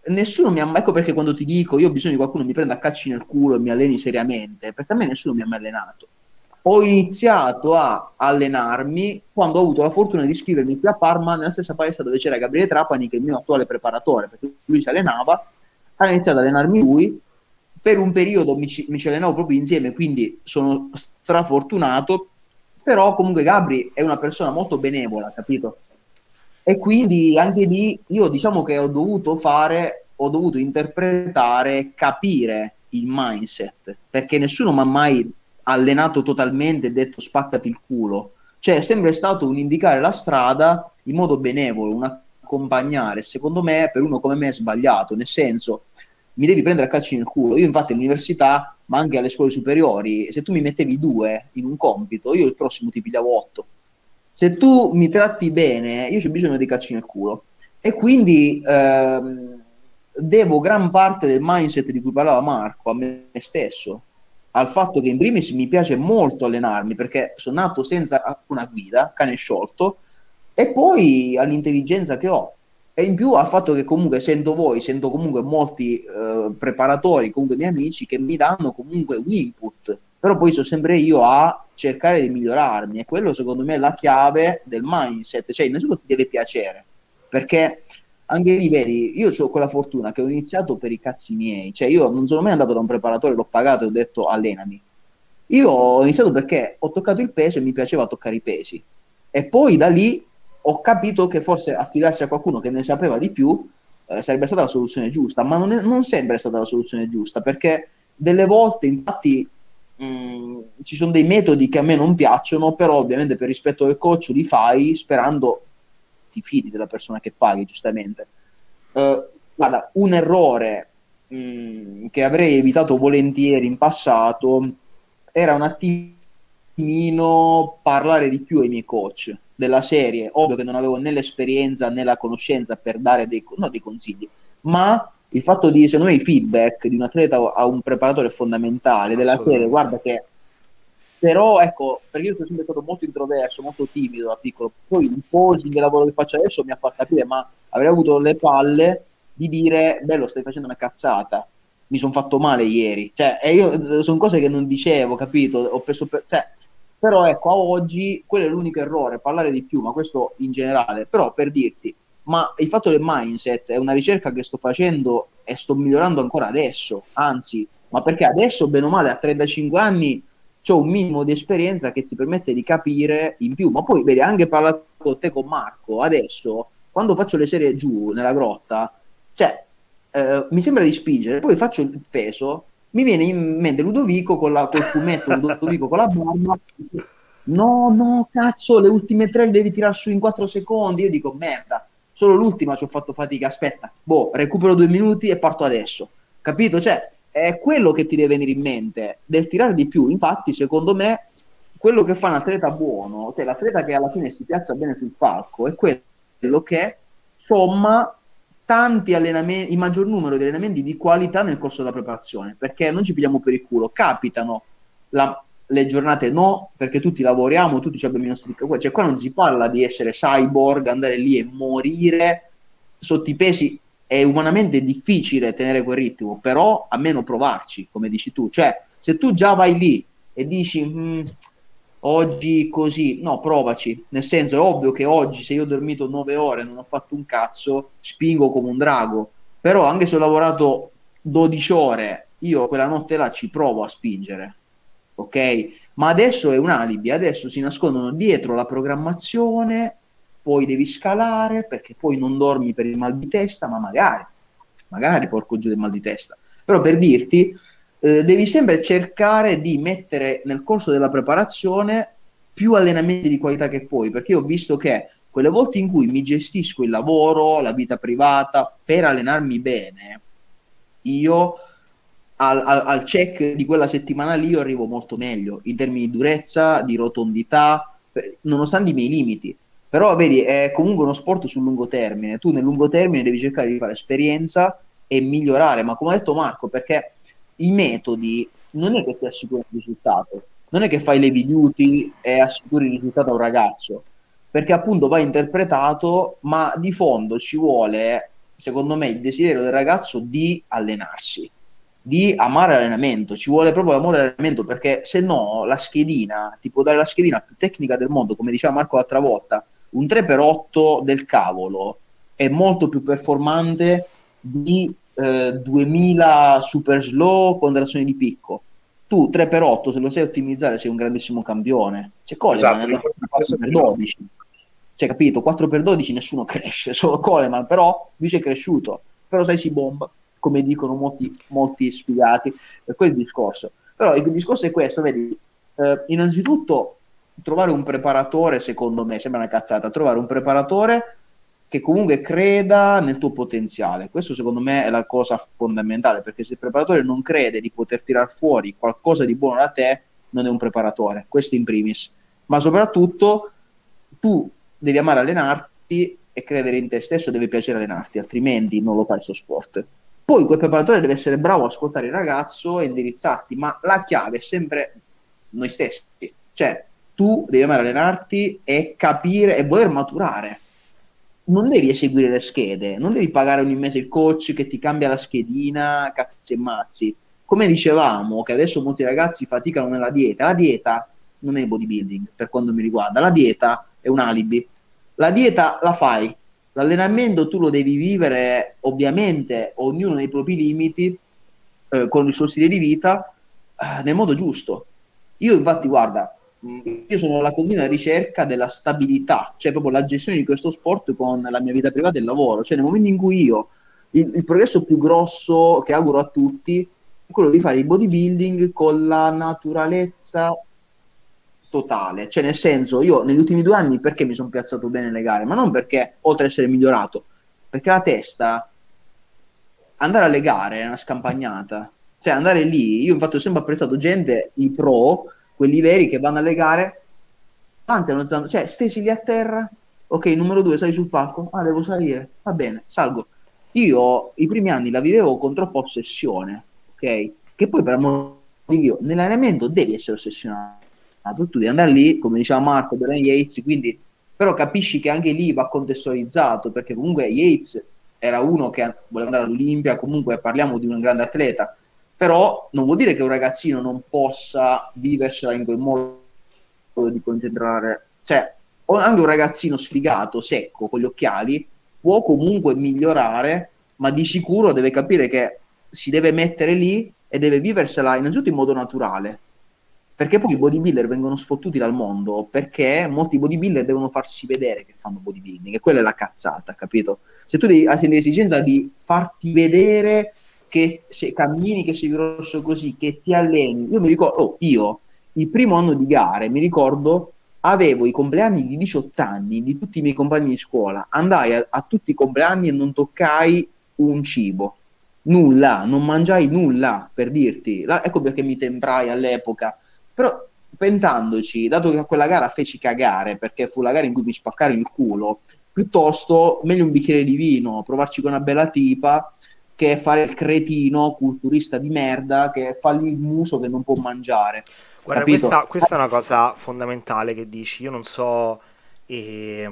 nessuno mi ha mai, ecco perché quando ti dico io ho bisogno che qualcuno mi prenda a calci nel culo e mi alleni seriamente, perché a me nessuno mi ha mai allenato. Ho iniziato a allenarmi quando ho avuto la fortuna di iscrivermi qui a Parma, nella stessa palestra dove c'era Gabriele Trapani, che è il mio attuale preparatore, perché lui si allenava, ha iniziato ad allenarmi lui. Per un periodo mi ci, mi ci allenavo proprio insieme, quindi sono strafortunato, però comunque Gabri è una persona molto benevola, capito? E quindi anche lì io diciamo che ho dovuto fare, ho dovuto interpretare, capire il mindset, perché nessuno mi ha mai allenato totalmente e detto spaccati il culo, cioè è sempre stato un indicare la strada in modo benevolo, un accompagnare, secondo me per uno come me è sbagliato, nel senso... mi devi prendere a calci nel culo. Io infatti all'università, ma anche alle scuole superiori, se tu mi mettevi due in un compito, io il prossimo ti pigliavo otto. Se tu mi tratti bene, io c'ho bisogno dei calci nel culo. E quindi ehm, devo gran parte del mindset di cui parlava Marco a me stesso, al fatto che in primis mi piace molto allenarmi, perché sono nato senza alcuna guida, cane sciolto, e poi all'intelligenza che ho. E in più al fatto che comunque sento voi, sento comunque molti eh, preparatori, comunque miei amici, che mi danno comunque un input, però poi sono sempre io a cercare di migliorarmi, e quello secondo me è la chiave del mindset, cioè innanzitutto ti deve piacere, perché anche lì vedi, io ho quella fortuna che ho iniziato per i cazzi miei, cioè io non sono mai andato da un preparatore, l'ho pagato e ho detto allenami, io ho iniziato perché ho toccato il peso e mi piaceva toccare i pesi, e poi da lì ho capito che forse affidarsi a qualcuno che ne sapeva di più eh, sarebbe stata la soluzione giusta, ma non, è, non sempre è stata la soluzione giusta, perché delle volte infatti mh, ci sono dei metodi che a me non piacciono, però ovviamente per rispetto del coach li fai sperando ti fidi della persona che paghi, giustamente. Eh, guarda, un errore mh, che avrei evitato volentieri in passato era un attimino parlare di più ai miei coach, della serie, ovvio che non avevo né l'esperienza né la conoscenza per dare dei, no, dei consigli, ma il fatto di, secondo me, i feedback di un atleta a un preparatore è fondamentale, della serie, guarda che però ecco, perché io sono sempre stato molto introverso, molto timido da piccolo, poi il posing, il lavoro che faccio adesso mi ha fatto capire, ma avrei avuto le palle di dire, bello, stai facendo una cazzata, mi sono fatto male ieri, cioè, e io sono cose che non dicevo, capito, ho preso per... cioè, però ecco, a oggi quello è l'unico errore, parlare di più, ma questo in generale, però per dirti, ma il fatto del mindset è una ricerca che sto facendo e sto migliorando ancora adesso, anzi, ma perché adesso bene o male a trentacinque anni c'ho un minimo di esperienza che ti permette di capire in più, ma poi vedi, anche parlato con te, con Marco, adesso quando faccio le serie giù nella grotta, cioè eh, mi sembra di spingere, poi faccio il peso, mi viene in mente Ludovico con la, col fumetto, Ludovico con la barba, no no cazzo, le ultime tre le devi tirare su in quattro secondi, io dico merda, solo l'ultima ci ho fatto fatica, aspetta, boh, recupero due minuti e parto adesso, capito? Cioè è quello che ti deve venire in mente, del tirare di più. Infatti secondo me quello che fa un atleta buono, cioè l'atleta che alla fine si piazza bene sul palco, è quello che somma tanti allenamenti, il maggior numero di allenamenti di qualità nel corso della preparazione, perché non ci pigliamo per il culo, capitano la, le giornate no, perché tutti lavoriamo, tutti abbiamo i nostri, cioè qua non si parla di essere cyborg, andare lì e morire sotto i pesi è umanamente difficile tenere quel ritmo, però almeno provarci, come dici tu. Cioè, se tu già vai lì e dici oggi così, no, provaci, nel senso, è ovvio che oggi se io ho dormito nove ore e non ho fatto un cazzo, spingo come un drago, però anche se ho lavorato dodici ore, io quella notte là ci provo a spingere, ok? Ma adesso è un alibi, adesso si nascondono dietro la programmazione, poi devi scalare perché poi non dormi per il mal di testa, ma magari, magari porco giù del mal di testa. Però per dirti, eh, devi sempre cercare di mettere nel corso della preparazione più allenamenti di qualità che puoi, perché io ho visto che quelle volte in cui mi gestisco il lavoro, la vita privata, per allenarmi bene, io al, al, al check di quella settimana lì io arrivo molto meglio, in termini di durezza, di rotondità, nonostante i miei limiti. Però vedi, è comunque uno sport sul lungo termine, tu nel lungo termine devi cercare di fare esperienza e migliorare, ma come ha detto Marco, perché i metodi non è che ti assicuri il risultato, non è che fai le videoute e assicuri il risultato a un ragazzo, perché appunto va interpretato, ma di fondo ci vuole, secondo me, il desiderio del ragazzo di allenarsi, di amare l'allenamento, ci vuole proprio l'amore all'allenamento, perché se no la schedina, ti può dare la schedina più tecnica del mondo, come diceva Marco l'altra volta, un tre per otto del cavolo è molto più performante di eh, duemila super slow con trazioni di picco. Tu tre per otto se lo sai ottimizzare sei un grandissimo campione. C'è Coleman, esatto, quattro per dodici, cioè, capito, quattro per dodici nessuno cresce, solo Coleman, però lui c'è cresciuto, però sai, si bomba, come dicono molti, molti sfigati, per quel discorso. Però il discorso è questo, vedi, eh, innanzitutto trovare un preparatore, secondo me, sembra una cazzata, trovare un preparatore che comunque creda nel tuo potenziale. Questo secondo me è la cosa fondamentale, perché se il preparatore non crede di poter tirar fuori qualcosa di buono da te, non è un preparatore, questo in primis. Ma soprattutto tu devi amare allenarti e credere in te stesso, deve piacere allenarti, altrimenti non lo fai questo sport. Poi quel preparatore deve essere bravo a ascoltare il ragazzo e indirizzarti, ma la chiave è sempre noi stessi, cioè tu devi amare allenarti e capire e voler maturare. Non devi eseguire le schede, non devi pagare ogni mese il coach che ti cambia la schedina, cazzi e mazzi. Come dicevamo, che adesso molti ragazzi faticano nella dieta. La dieta non è bodybuilding, per quanto mi riguarda. La dieta è un alibi. La dieta la fai. L'allenamento tu lo devi vivere, ovviamente, ognuno nei propri limiti, eh, con il suo stile di vita, eh, nel modo giusto. Io infatti, guarda, io sono alla continua ricerca della stabilità, cioè proprio la gestione di questo sport con la mia vita privata e il lavoro. Cioè, nel momento in cui io il, il progresso più grosso che auguro a tutti è quello di fare il bodybuilding con la naturalezza totale, cioè nel senso, io negli ultimi due anni perché mi sono piazzato bene nelle gare, ma non perché, oltre ad essere migliorato, perché la testa, andare alle gare è una scampagnata, cioè andare lì, io infatti ho sempre apprezzato gente, i pro, quelli veri che vanno alle gare, anzi, non sanno, cioè stesi lì a terra, ok, numero due, sali sul palco, ah, devo salire, va bene, salgo. Io i primi anni la vivevo con troppa ossessione, ok? Che poi, per amore di Dio, nell'allenamento devi essere ossessionato, tu devi andare lì, come diceva Marco, Dorian Yates, quindi, però capisci che anche lì va contestualizzato, perché comunque Yates era uno che voleva andare all'Olimpia, comunque parliamo di un grande atleta, però non vuol dire che un ragazzino non possa viversela in quel modo di concentrare, cioè anche un ragazzino sfigato, secco, con gli occhiali può comunque migliorare, ma di sicuro deve capire che si deve mettere lì e deve viversela innanzitutto in modo naturale, perché poi i bodybuilder vengono sfottuti dal mondo, perché molti bodybuilder devono farsi vedere che fanno bodybuilding, e quella è la cazzata, capito? Se tu devi, hai l'esigenza di farti vedere che se cammini, che sei grosso così, che ti alleni, io mi ricordo, oh, io il primo anno di gare mi ricordo avevo i compleanni di diciotto anni di tutti i miei compagni di scuola, andai a, a tutti i compleanni e non toccai un cibo, nulla, non mangiai nulla, per dirti. La, ecco perché mi temprai all'epoca, però pensandoci, dato che a quella gara feci cagare, perché fu la gara in cui mi spaccarono il culo, piuttosto meglio un bicchiere di vino, provarci con una bella tipa, che è fare il cretino culturista di merda che fa lì il muso che non può mangiare. Guarda, questa, questa è una cosa fondamentale che dici. Io non so eh,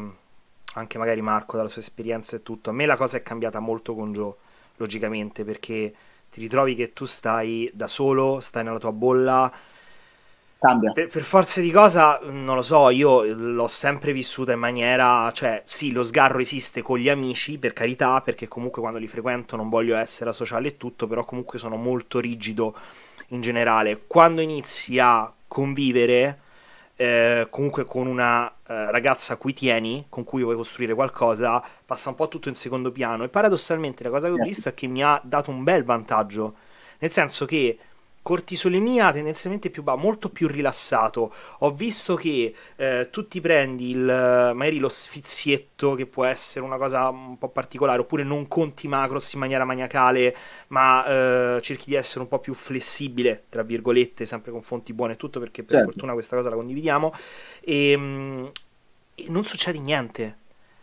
anche magari Marco dalla sua esperienza e tutto, a me la cosa è cambiata molto con Joe, logicamente, perché ti ritrovi che tu stai da solo, stai nella tua bolla. Cambia. Per, per forza di cosa, non lo so, io l'ho sempre vissuta in maniera, cioè sì, lo sgarro esiste con gli amici, per carità, perché comunque quando li frequento non voglio essere asociale e tutto, però comunque sono molto rigido in generale. Quando inizi a convivere eh, comunque con una eh, ragazza a cui tieni, con cui vuoi costruire qualcosa, passa un po' tutto in secondo piano, e paradossalmente la cosa che ho visto è che mi ha dato un bel vantaggio, nel senso che cortisolemia tendenzialmente più ba, molto più rilassato. Ho visto che eh, tu ti prendi il, magari lo sfizietto, che può essere una cosa un po' particolare, oppure non conti macros in maniera maniacale, ma eh, cerchi di essere un po' più flessibile, tra virgolette, sempre con fonti buone e tutto, perché per certo. fortuna questa cosa la condividiamo, e, mh, e non succede niente.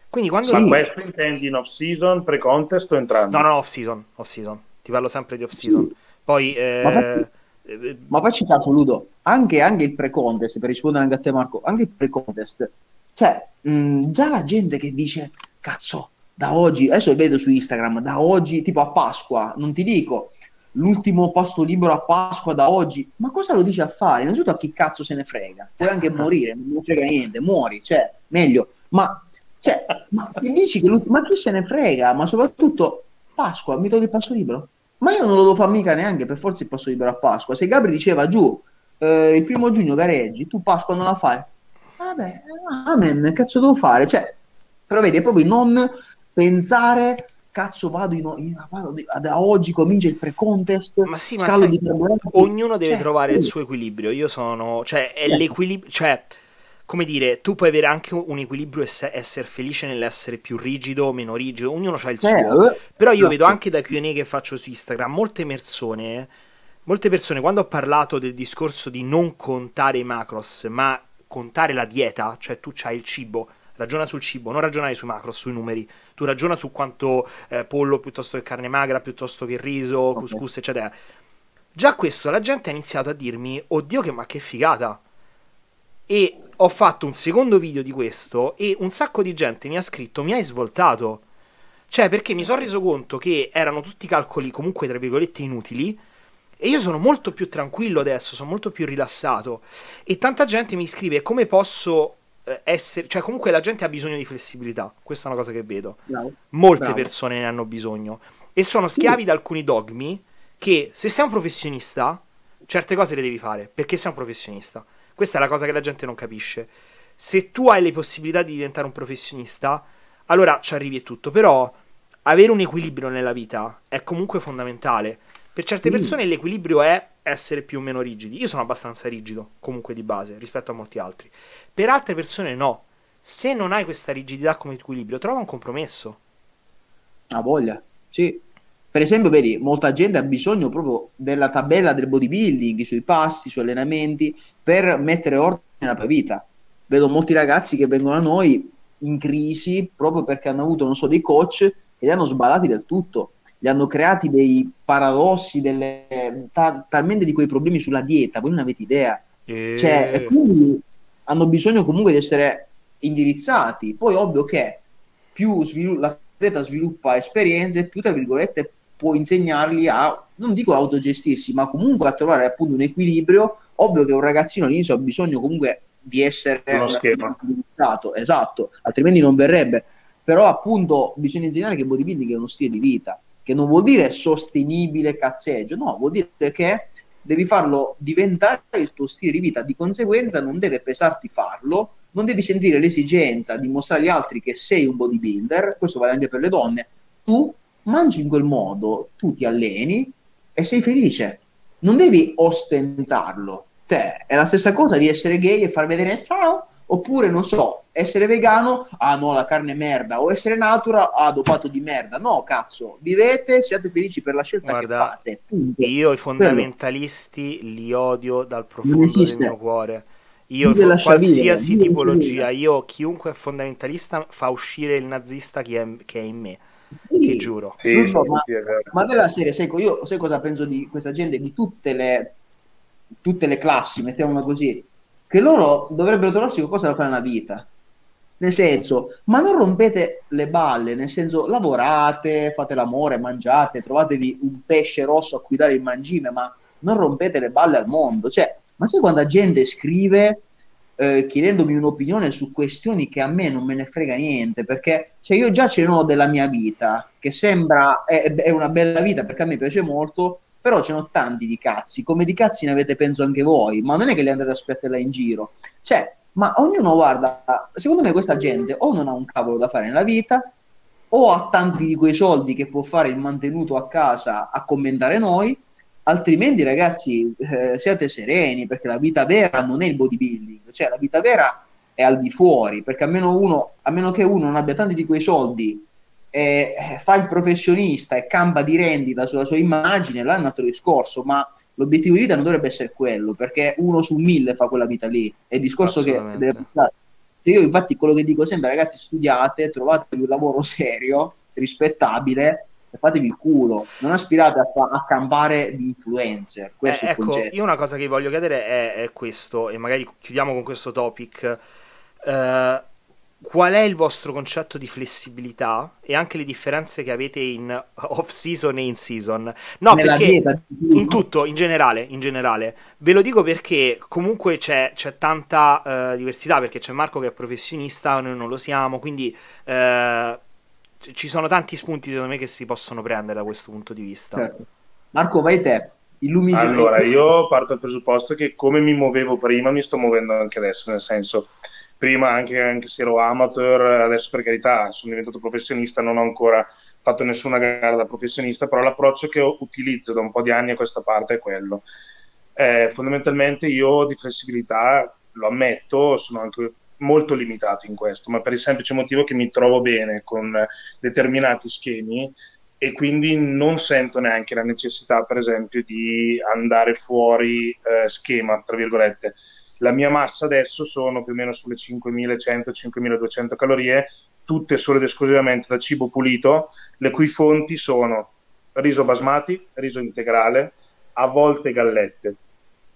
Quindi quando... Ma sì. questo intendi in off-season, pre-contest o entrambi? No, no, off-season, off-season. Ti parlo sempre di off-season. Sì. Poi, eh... ma, facci, ma facci caso Ludo, anche, anche il pre-contest, per rispondere anche a te Marco, anche il pre-contest, cioè mh, già la gente che dice cazzo da oggi, adesso vedo su Instagram, da oggi tipo a Pasqua, non ti dico l'ultimo pasto libero a Pasqua da oggi, ma cosa lo dice a fare? Innanzitutto a chi cazzo se ne frega, puoi anche morire, non mi frega niente, muori, cioè meglio, ma, cioè, ma ti dici che ma chi se ne frega, ma soprattutto Pasqua mi togli il pasto libero? Ma io non lo devo fare mica neanche, per forza il passo libero a Pasqua. Se Gabri diceva giù, eh, il primo giugno gareggi, tu Pasqua non la fai. Vabbè, amen, cazzo devo fare? Cioè, però vedi, è proprio non pensare, cazzo vado, in, in, vado da oggi comincia il pre-contest. Ma sì, ma sai, di ognuno deve cioè, trovare sì. il suo equilibrio. Io sono, cioè, è sì. l'equilibrio, cioè... Come dire, tu puoi avere anche un equilibrio e essere felice nell'essere più rigido o meno rigido, ognuno ha il suo. Però io vedo anche da Q and A che faccio su Instagram, molte persone, molte persone quando ho parlato del discorso di non contare i macros, ma contare la dieta, cioè tu c'hai il cibo, ragiona sul cibo, non ragionare sui macros, sui numeri, tu ragiona su quanto eh, pollo piuttosto che carne magra, piuttosto che riso, couscous, okay. eccetera. Già questo, la gente ha iniziato a dirmi, oddio che ma che figata! E ho fatto un secondo video di questo e un sacco di gente mi ha scritto, mi hai svoltato, cioè perché mi sono reso conto che erano tutti calcoli comunque tra virgolette inutili e io sono molto più tranquillo adesso, sono molto più rilassato e tanta gente mi scrive come posso essere, cioè comunque la gente ha bisogno di flessibilità, questa è una cosa che vedo, Bravo. molte Bravo. persone ne hanno bisogno e sono schiavi sì. da alcuni dogmi che se sei un professionista certe cose le devi fare perché sei un professionista. Questa è la cosa che la gente non capisce. Se tu hai le possibilità di diventare un professionista, allora ci arrivi e tutto. Però avere un equilibrio nella vita è comunque fondamentale. Per certe persone l'equilibrio è essere più o meno rigidi. Io sono abbastanza rigido, comunque di base, rispetto a molti altri. Per altre persone no. Se non hai questa rigidità come equilibrio, trova un compromesso. Ha voglia, sì. Per esempio, vedi, molta gente ha bisogno proprio della tabella del bodybuilding, sui passi, sui allenamenti, per mettere ordine nella propria vita. Vedo molti ragazzi che vengono a noi in crisi proprio perché hanno avuto, non so, dei coach che li hanno sballati del tutto. Li hanno creati dei paradossi, delle, ta, talmente di quei problemi sulla dieta, voi non avete idea. E... Cioè, e quindi hanno bisogno comunque di essere indirizzati. Poi ovvio che più svilu- l'atleta sviluppa esperienze, più tra virgolette può insegnarli a, non dico autogestirsi, ma comunque a trovare appunto un equilibrio. Ovvio che un ragazzino all'inizio ha bisogno comunque di essere uno schema, esatto, altrimenti non verrebbe. Però appunto bisogna insegnare che bodybuilding è uno stile di vita, che non vuol dire sostenibile cazzeggio, no, vuol dire che devi farlo diventare il tuo stile di vita, di conseguenza non deve pesarti farlo, non devi sentire l'esigenza di mostrare agli altri che sei un bodybuilder, questo vale anche per le donne, tu mangi in quel modo, tu ti alleni e sei felice, non devi ostentarlo. Cioè, è la stessa cosa di essere gay e far vedere ciao, oppure non so, essere vegano, ah no la carne è merda, o essere natura, ah dopato di merda, no cazzo, vivete, siate felici per la scelta Guarda, che fate, punto. Io i fondamentalisti Quello. li odio dal profondo del mio cuore. Io qualsiasi vivere, tipologia, io chiunque è fondamentalista fa uscire il nazista che è, che è in me. Sì, ti giuro. Sì, Tutto, sì, ma, sì, ma della serie, sai, io sai cosa penso di questa gente, di tutte le tutte le classi, mettiamola così, che loro dovrebbero trovarsi qualcosa da fare nella vita. Nel senso, ma non rompete le balle, nel senso, lavorate, fate l'amore, mangiate, trovatevi un pesce rosso a cui dare il mangime, ma non rompete le balle al mondo. Cioè, ma sai quanta gente scrive eh, chiedendomi un'opinione su questioni che a me non me ne frega niente, perché cioè, io già ce n'ho della mia vita, che sembra è, è una bella vita perché a me piace molto, però ce n'ho tanti di cazzi, come di cazzi ne avete penso anche voi, ma non è che li andate a spiattellare in giro. Cioè, ma ognuno guarda, secondo me questa gente o non ha un cavolo da fare nella vita, o ha tanti di quei soldi che può fare il mantenuto a casa a commentare noi, altrimenti ragazzi eh, siate sereni, perché la vita vera non è il bodybuilding, cioè la vita vera è al di fuori, perché a meno, uno, a meno che uno non abbia tanti di quei soldi e eh, fa il professionista e campa di rendita sulla sua immagine, là è un altro discorso, ma l'obiettivo di vita non dovrebbe essere quello, perché uno su mille fa quella vita lì, è il discorso che deve passare. Io infatti quello che dico sempre, ragazzi, studiate, trovatevi un lavoro serio, rispettabile, e fatevi il culo, non aspirate a, fa- a campare di influencer. Questo eh, è il ecco, concetto. Io una cosa che voglio chiedere è, è questo, e magari chiudiamo con questo topic, uh, qual è il vostro concetto di flessibilità e anche le differenze che avete in off season e in season? No, nella perché dieta, in tutto, in generale, in generale. Ve lo dico perché comunque c'è, c'è tanta uh, diversità, perché c'è Marco che è professionista, noi non lo siamo, quindi uh, ci sono tanti spunti secondo me che si possono prendere da questo punto di vista. Certo. Marco, vai te. Illumini. Allora, io parto dal presupposto che come mi muovevo prima mi sto muovendo anche adesso, nel senso, prima anche, anche se ero amateur, adesso per carità sono diventato professionista, non ho ancora fatto nessuna gara da professionista, però l'approccio che utilizzo da un po' di anni a questa parte è quello. Eh, fondamentalmente io di flessibilità, lo ammetto, sono anche molto limitato in questo, ma per il semplice motivo che mi trovo bene con determinati schemi e quindi non sento neanche la necessità, per esempio, di andare fuori eh, schema, tra virgolette. La mia massa adesso sono più o meno sulle cinquemilacento cinquemiladuecento calorie, tutte solo ed esclusivamente da cibo pulito, le cui fonti sono riso basmati, riso integrale, a volte gallette.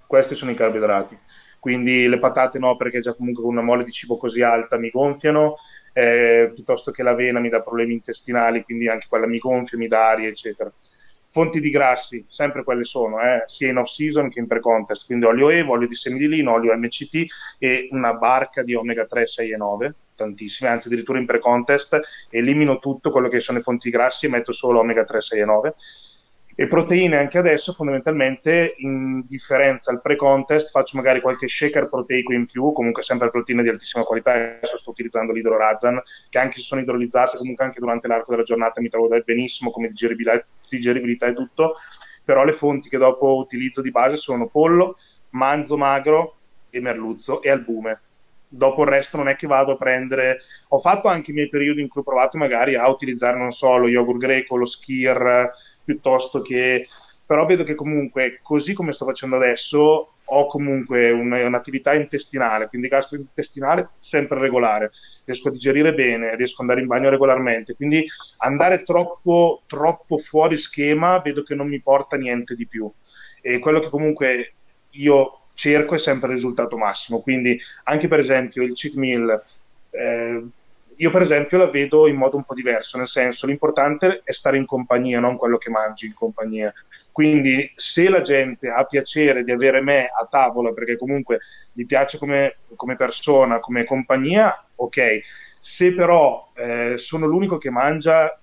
Questi sono i carboidrati. Quindi le patate no, perché già comunque con una mole di cibo così alta mi gonfiano, eh, piuttosto che l'avena mi dà problemi intestinali, quindi anche quella mi gonfia, mi dà aria, eccetera. Fonti di grassi, sempre quelle sono, eh, sia in off-season che in pre-contest, quindi olio E V, olio di semi di lino, olio M C T e una barca di omega tre, sei e nove, tantissime, anzi addirittura in pre-contest elimino tutto quello che sono le fonti di grassi e metto solo omega tre, sei e nove. E proteine anche adesso, fondamenmente, in differenza al pre-contest faccio magari qualche shaker proteico in più, comunque sempre proteine di altissima qualità, adesso sto utilizzando l'idrorazan, che anche se sono idrolizzate, comunque anche durante l'arco della giornata mi trovo benissimo come digeribilità, digeribilità e tutto, però le fonti che dopo utilizzo di base sono pollo, manzo magro e merluzzo e albume. Dopo il resto non è che vado a prendere, ho fatto anche i miei periodi in cui ho provato magari a utilizzare, non so, lo yogurt greco, lo skyr, piuttosto che, però vedo che comunque così come sto facendo adesso ho comunque un, un'attività intestinale, quindi gastrointestinale sempre regolare, riesco a digerire bene, riesco ad andare in bagno regolarmente, quindi andare troppo, troppo fuori schema vedo che non mi porta niente di più, e quello che comunque io cerco è sempre il risultato massimo, quindi anche per esempio il cheat meal, eh, io per esempio la vedo in modo un po' diverso, nel senso l'importante è stare in compagnia, non quello che mangi in compagnia, quindi se la gente ha piacere di avere me a tavola perché comunque gli piace come, come persona, come compagnia, ok, se però eh, sono l'unico che mangia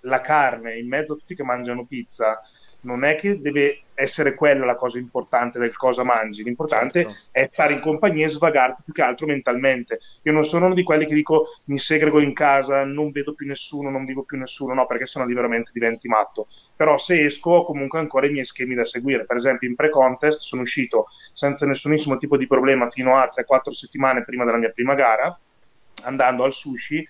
la carne in mezzo a tutti che mangiano pizza, non è che deve essere quella la cosa importante del cosa mangi, l'importante certo. è stare in compagnia e svagarti più che altro mentalmente. Io non sono uno di quelli che dico mi segrego in casa, non vedo più nessuno, non vivo più nessuno, no, perché sennò veramente diventi matto, però se esco ho comunque ancora i miei schemi da seguire, per esempio in pre-contest sono uscito senza nessunissimo tipo di problema fino a tre quattro settimane prima della mia prima gara, andando al sushi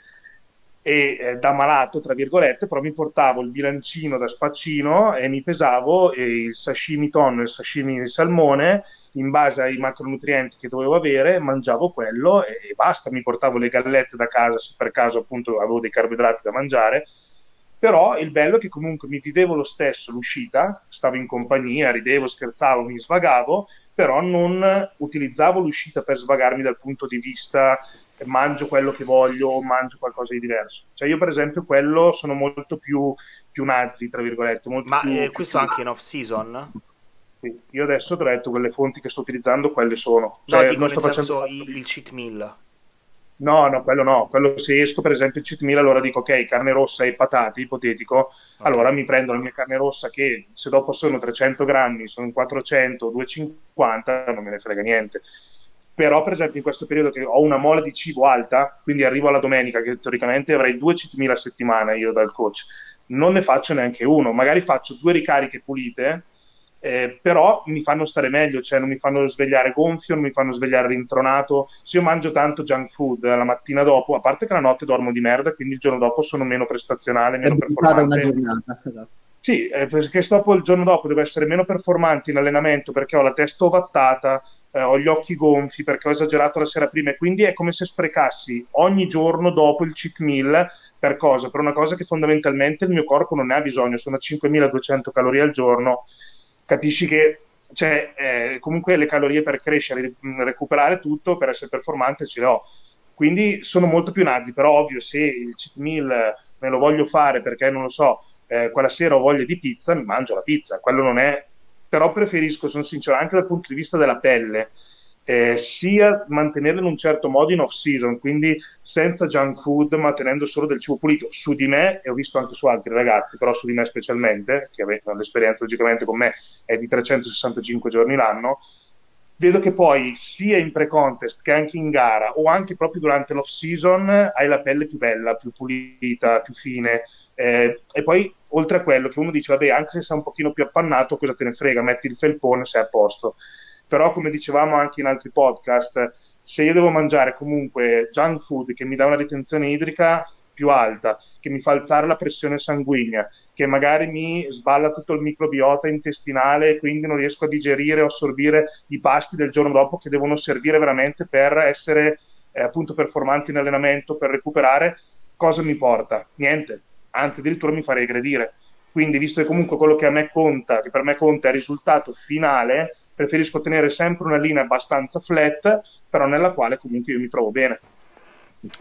e eh, da malato, tra virgolette, però mi portavo il bilancino da spaccino e mi pesavo eh, il sashimi tonno e il sashimi di salmone in base ai macronutrienti che dovevo avere, mangiavo quello e, e basta, mi portavo le gallette da casa se per caso appunto avevo dei carboidrati da mangiare, però il bello è che comunque mi vivevo lo stesso l'uscita, stavo in compagnia, ridevo, scherzavo, mi svagavo, però non utilizzavo l'uscita per svagarmi dal punto di vista mangio quello che voglio, mangio qualcosa di diverso. Cioè io per esempio quello sono molto più, più nazi, tra virgolette. Molto Ma più, eh, più questo più... anche in off-season? Sì. Io adesso te l'ho detto, quelle fonti che sto utilizzando, quelle sono. Cioè, no, dico non sto nel facendo... senso il, il cheat meal. No, no, quello no. Quello se esco per esempio il cheat meal, allora dico ok, carne rossa e patate, ipotetico, okay. Allora mi prendo la mia carne rossa che se dopo sono trecento grammi, sono quattrocento, duecentocinquanta, non me ne frega niente. Però per esempio in questo periodo che ho una mole di cibo alta, quindi arrivo alla domenica che teoricamente avrei due cheat meal a settimana io dal coach, non ne faccio neanche uno, magari faccio due ricariche pulite, eh, però mi fanno stare meglio, cioè non mi fanno svegliare gonfio, non mi fanno svegliare rintronato. Se io mangio tanto junk food la mattina dopo, a parte che la notte dormo di merda, quindi il giorno dopo sono meno prestazionale, meno performante. Una giornata, esatto. Sì, eh, perché dopo, il giorno dopo devo essere meno performante in allenamento perché ho la testa ovattata, Eh, ho gli occhi gonfi perché ho esagerato la sera prima, e quindi è come se sprecassi ogni giorno dopo il cheat meal per cosa? Per una cosa che fondamentalmente il mio corpo non ne ha bisogno, sono a cinquemiladuecento calorie al giorno, capisci che cioè, eh, comunque le calorie per crescere, recuperare tutto, per essere performante ce le ho. Quindi sono molto più nazi, però ovvio se il cheat meal me lo voglio fare perché non lo so, eh, quella sera ho voglia di pizza, mi mangio la pizza, quello non è... Però preferisco, sono sincero, anche dal punto di vista della pelle, eh, sia mantenerla in un certo modo in off-season, quindi senza junk food, ma tenendo solo del cibo pulito. Su di me, e ho visto anche su altri ragazzi, però su di me specialmente, che l'esperienza logicamente con me è di trecentosessantacinque giorni l'anno, vedo che poi sia in pre-contest che anche in gara, o anche proprio durante l'off-season, hai la pelle più bella, più pulita, più fine, eh, e poi... oltre a quello che uno dice, vabbè, anche se sei un pochino più appannato, cosa te ne frega, metti il felpone, sei a posto. Però, come dicevamo anche in altri podcast, se io devo mangiare comunque junk food che mi dà una ritenzione idrica più alta, che mi fa alzare la pressione sanguigna, che magari mi sballa tutto il microbiota intestinale e quindi non riesco a digerire o assorbire i pasti del giorno dopo che devono servire veramente per essere eh, appunto performanti in allenamento, per recuperare, cosa mi porta? Niente. Anzi addirittura mi farei regredire. Quindi visto che comunque quello che a me conta, che per me conta è il risultato finale, preferisco tenere sempre una linea abbastanza flat, però nella quale comunque io mi trovo bene.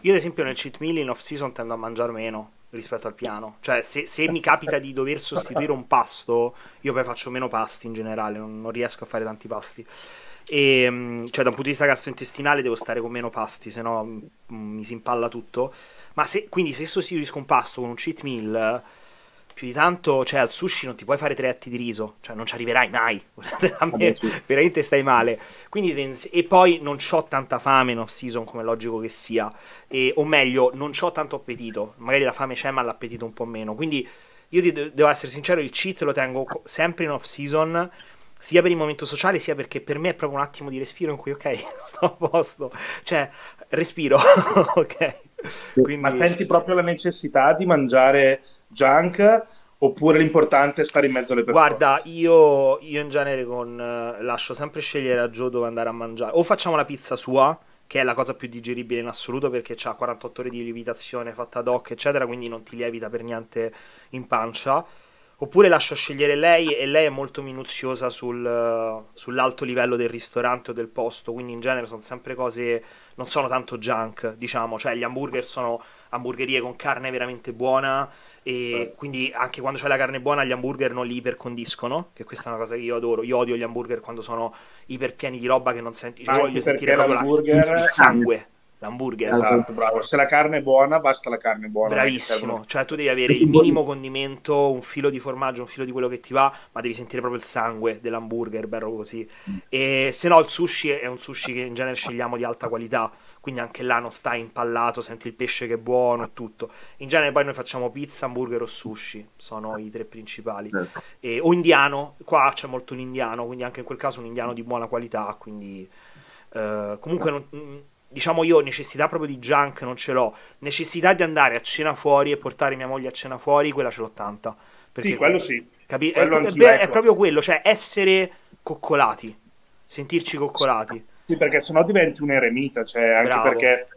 Io ad esempio nel cheat meal in off season tendo a mangiare meno rispetto al piano, cioè se, se mi capita di dover sostituire un pasto, io poi faccio meno pasti in generale, non, non riesco a fare tanti pasti, e cioè da un punto di vista gastrointestinale devo stare con meno pasti, se no mi, mi si impalla tutto. Ma se, quindi se sostituisco un pasto con un cheat meal, più di tanto, cioè al sushi non ti puoi fare tre atti di riso, cioè non ci arriverai mai, a me, veramente stai male. Quindi, e poi non c'ho tanta fame in off season come è logico che sia, e, o meglio non c'ho tanto appetito, magari la fame c'è ma l'appetito un po' meno, quindi io ti de- devo essere sincero, il cheat lo tengo sempre in off season, sia per il momento sociale, sia perché per me è proprio un attimo di respiro in cui ok, sto a posto, cioè respiro, ok. Quindi... Ma senti proprio la necessità di mangiare junk oppure l'importante è stare in mezzo alle persone? Guarda, io, io in genere con, eh, lascio sempre scegliere a Joe dove andare a mangiare. O facciamo la pizza sua, che è la cosa più digeribile in assoluto perché c'ha quarantotto ore di lievitazione fatta ad hoc eccetera, quindi non ti lievita per niente in pancia. Oppure lascio scegliere lei, e lei è molto minuziosa sul, sull'alto livello del ristorante o del posto, quindi in genere sono sempre cose, non sono tanto junk, diciamo, cioè gli hamburger sono hamburgerie con carne veramente buona, e quindi anche quando c'è la carne buona gli hamburger non li ipercondiscono, che questa è una cosa che io adoro, io odio gli hamburger quando sono iperpieni di roba che non senti, cioè, voglio sentire proprio la, il sangue. L'hamburger, esatto, bravo. Se la carne è buona, basta la carne buona. Bravissimo, cioè tu devi avere il minimo condimento, un filo di formaggio, un filo di quello che ti va, ma devi sentire proprio il sangue dell'hamburger, bello così. E se no il sushi è un sushi che in genere scegliamo di alta qualità, quindi anche là non stai impallato, senti il pesce che è buono e tutto. In genere poi noi facciamo pizza, hamburger o sushi, sono i tre principali. E, o indiano, qua c'è molto un indiano, quindi anche in quel caso un indiano di buona qualità, quindi eh, comunque non... Diciamo io necessità proprio di junk non ce l'ho, necessità di andare a cena fuori e portare mia moglie a cena fuori, quella ce l'ho tanta. Perché, sì, quello sì. Capi- quello è, beh, è proprio quello, cioè essere coccolati, sentirci coccolati. Sì, perché sennò diventi un eremita, cioè anche Bravo. Perché...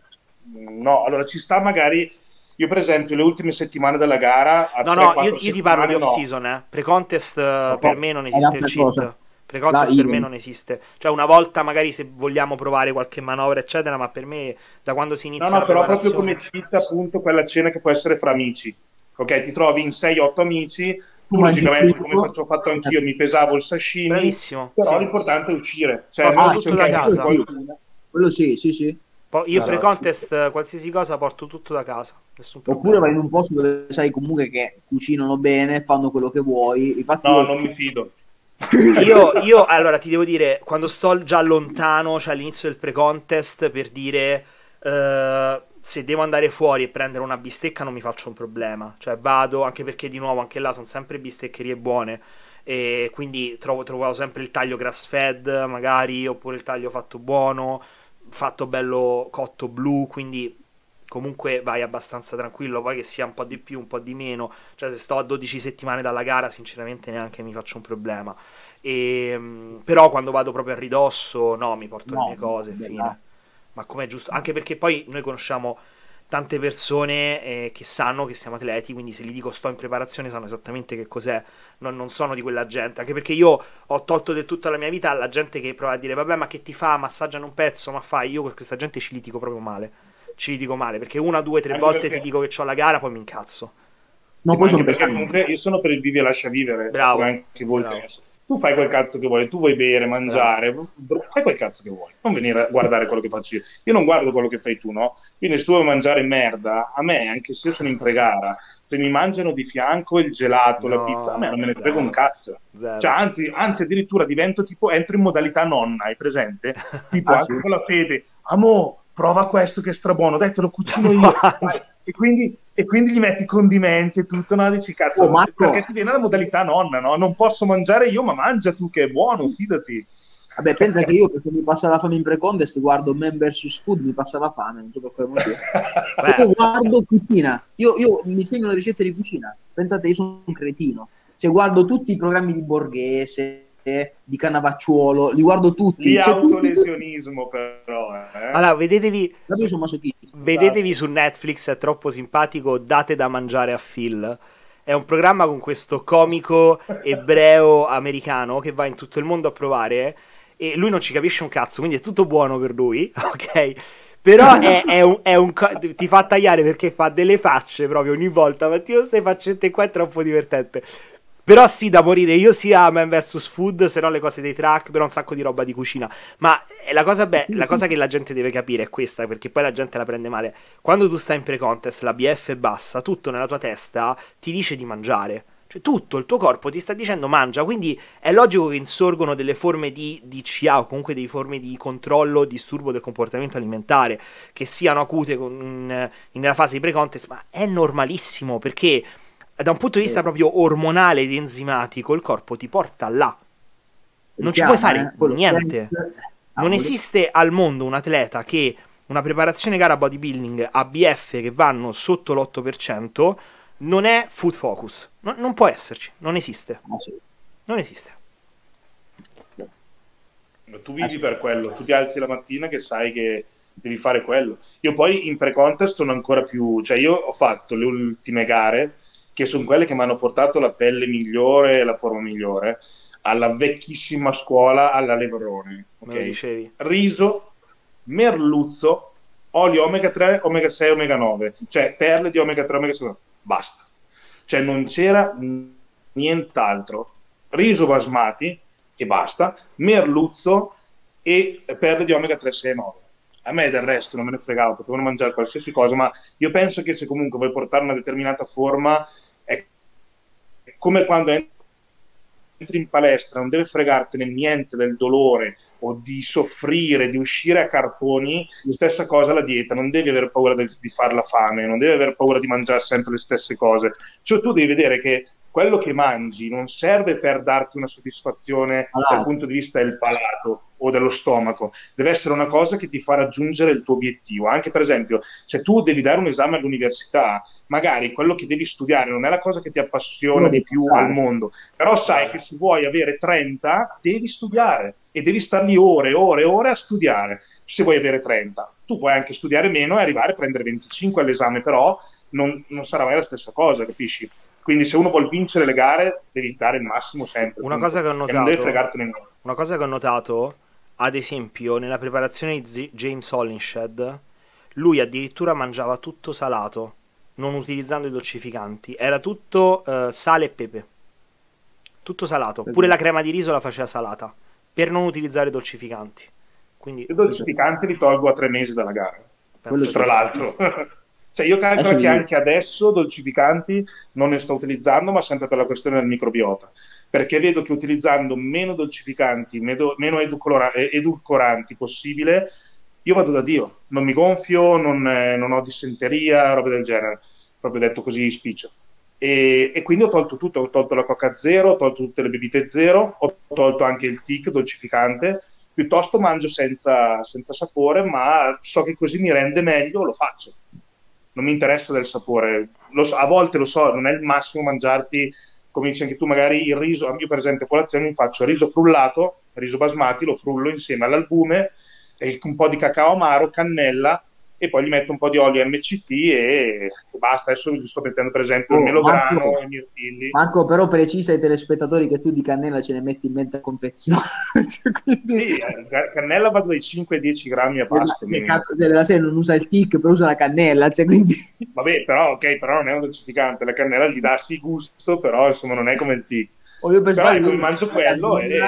No, allora ci sta magari... Io per esempio le ultime settimane della gara... A no, tre, no, io, io ti parlo di off-season, no. eh. Pre-contest no, per me non esiste il cheat. Precontest per me non esiste, cioè una volta magari se vogliamo provare qualche manovra eccetera, ma per me da quando si inizia no, no, la però proprio come cita appunto quella cena che può essere fra amici, ok, ti trovi in sei otto amici, tu logicamente come faccio, ho fatto anch'io, mi pesavo il sashimi. Bravissimo, però sì, l'importante è uscire, cioè no, tutto da casa qualcuno. Quello sì, sì, sì. Poi io pre-contest allora, qualsiasi cosa porto tutto da casa, nessun problema. Oppure vai in un posto dove sai comunque che cucinano bene, fanno quello che vuoi. Infatti no, io... non mi fido. Io, io allora ti devo dire, quando sto già lontano, cioè all'inizio del pre-contest, per dire eh, se devo andare fuori e prendere una bistecca non mi faccio un problema, cioè vado, anche perché di nuovo anche là sono sempre bisteccherie buone e quindi trovo, trovavo sempre il taglio grass fed magari, oppure il taglio fatto buono, fatto bello cotto blu, quindi comunque vai abbastanza tranquillo, poi che sia un po' di più, un po' di meno, cioè se sto a dodici settimane dalla gara sinceramente neanche mi faccio un problema. E, però quando vado proprio a ridosso no, mi porto no, le mie cose, no, fine. No. Ma com'è giusto, anche perché poi noi conosciamo tante persone eh, che sanno che siamo atleti, quindi se gli dico sto in preparazione sanno esattamente che cos'è, non, non sono di quella gente, anche perché io ho tolto del tutto la mia vita alla gente che prova a dire vabbè ma che ti fa, massaggiano un pezzo, ma fai, io con questa gente ci litigo proprio male, ci litigo male perché una, due, tre anche volte perché... ti dico che c'ho la gara poi mi incazzo. No, poi sono comunque io sono per il vivi e lascia vivere, bravo, anche voi bravo. Tu fai quel cazzo che vuoi, tu vuoi bere, mangiare, no, fai quel cazzo che vuoi, non venire a guardare quello che faccio io. Io non guardo quello che fai tu, no? Quindi se tu vuoi mangiare merda, a me, anche se io sono in pregara, se mi mangiano di fianco il gelato, no, la pizza, a me non me ne frega un cazzo. Zero. Cioè, anzi, anzi, addirittura divento tipo, entro in modalità nonna, hai presente? Tipo, ah, anche sì, con la Fede, amo, prova questo che è strabuono, dai, te lo cucino io. E quindi, e quindi gli metti condimenti e tutto, no? Dici, cazzo, oh, perché ti viene la modalità nonna, no? Non posso mangiare io, ma mangia tu che è buono, fidati. Vabbè, pensa che io, perché mi passa la fame in pre-contest, guardo Man versus. Food, mi passa la fame, non so per quale motivo. Io guardo cucina, io, io mi segno le ricette di cucina, pensate, io sono un cretino, cioè guardo tutti i programmi di Borghese, di Cannavacciuolo, li guardo tutti. Di autolesionismo però eh. Allora vedetevi, vedetevi su Netflix, è troppo simpatico, Date da mangiare a Phil, è un programma con questo comico ebreo americano che va in tutto il mondo a provare e lui non ci capisce un cazzo, quindi è tutto buono per lui, ok? Però è, è un, è un ti fa tagliare perché fa delle facce proprio ogni volta, ma Dio, queste faccette qua è troppo divertente. Però sì, da morire, io sia Man versus. Food, se no le cose dei track, però un sacco di roba di cucina. Ma la cosa, beh, la cosa che la gente deve capire è questa, perché poi la gente la prende male. Quando tu stai in pre-contest, la B F è bassa, tutto nella tua testa ti dice di mangiare. Cioè tutto, il tuo corpo ti sta dicendo mangia, quindi è logico che insorgono delle forme di, di C A o comunque delle forme di controllo, disturbo del comportamento alimentare, che siano acute con, in, nella fase di pre-contest, ma è normalissimo, perché... da un punto di vista proprio ormonale ed enzimatico il corpo ti porta là, non ci puoi fare niente, non esiste al mondo un atleta che una preparazione gara bodybuilding a B F che vanno sotto l'otto per cento non è food focus, no, non può esserci, non esiste, non esiste. Tu vivi per quello, tu ti alzi la mattina che sai che devi fare quello. Io poi in pre-contest sono ancora più, cioè io ho fatto le ultime gare che sono quelle che mi hanno portato la pelle migliore e la forma migliore, alla vecchissima scuola, alla Leverone. Okay? Riso, merluzzo, olio omega tre, omega sei, omega nove, cioè perle di omega tre, omega sei, basta. Cioè non c'era nient'altro. Riso basmati e basta, merluzzo e perle di omega tre, sei, nove. A me del resto non me ne fregavo, potevano mangiare qualsiasi cosa, ma io penso che se comunque vuoi portare una determinata forma... come quando entri in palestra, non deve fregartene niente del dolore o di soffrire, di uscire a carponi, stessa cosa la dieta, non devi avere paura di, di far la fame, non devi avere paura di mangiare sempre le stesse cose, cioè tu devi vedere che quello che mangi non serve per darti una soddisfazione ah. dal punto di vista del palato o dello stomaco, deve essere una cosa che ti fa raggiungere il tuo obiettivo. Anche per esempio, se tu devi dare un esame all'università, magari quello che devi studiare non è la cosa che ti appassiona di più al mondo, però sai che se vuoi avere trenta devi studiare e devi star lì ore e ore e ore a studiare. Se vuoi avere trenta, tu puoi anche studiare meno e arrivare a prendere venticinque all'esame, però non, non sarà mai la stessa cosa, capisci? Quindi se uno vuol vincere le gare devi dare il massimo sempre. Una cosa che ho notato, e non deve fregartene nulla. Una cosa che ho notato, ad esempio, nella preparazione di James Holinshed, lui addirittura mangiava tutto salato, non utilizzando i dolcificanti. Era tutto uh, sale e pepe. Tutto salato. Esatto. Pure la crema di riso la faceva salata, per non utilizzare i dolcificanti. Quindi... I dolcificanti li tolgo a tre mesi dalla gara. Penso tra l'altro... Cioè io calcolo che anche adesso dolcificanti non ne sto utilizzando, ma sempre per la questione del microbiota, perché vedo che utilizzando meno dolcificanti, meno edulcoranti possibile, io vado da Dio, non mi gonfio, non, eh, non ho dissenteria, roba del genere, proprio detto così spiccio. E, e quindi ho tolto tutto, ho tolto la Coca zero, ho tolto tutte le bibite zero, ho tolto anche il tic dolcificante, piuttosto mangio senza, senza sapore, ma so che così mi rende meglio, lo faccio. Non mi interessa del sapore, lo so, a volte lo so, non è il massimo mangiarti, come dici anche tu, magari il riso. Io per esempio a colazione mi faccio riso frullato, riso basmati, lo frullo insieme all'albume, un po' di cacao amaro, cannella, e poi gli metto un po' di olio M C T e basta. Adesso vi sto mettendo per esempio oh, il melograno, Marco, i mirtilli. Marco, però precisa ai telespettatori che tu di cannella ce ne metti in mezza confezione. Cioè, quindi... Sì, cannella vado dai cinque ai dieci grammi a pasto. Che cazzo, se la serie non usa il tic, però usa la cannella, cioè, quindi... Vabbè, però ok, però non è un dolcificante, la cannella gli dà sì gusto, però insomma non è come il tic. O io per però sbaglio, io mangio quello e...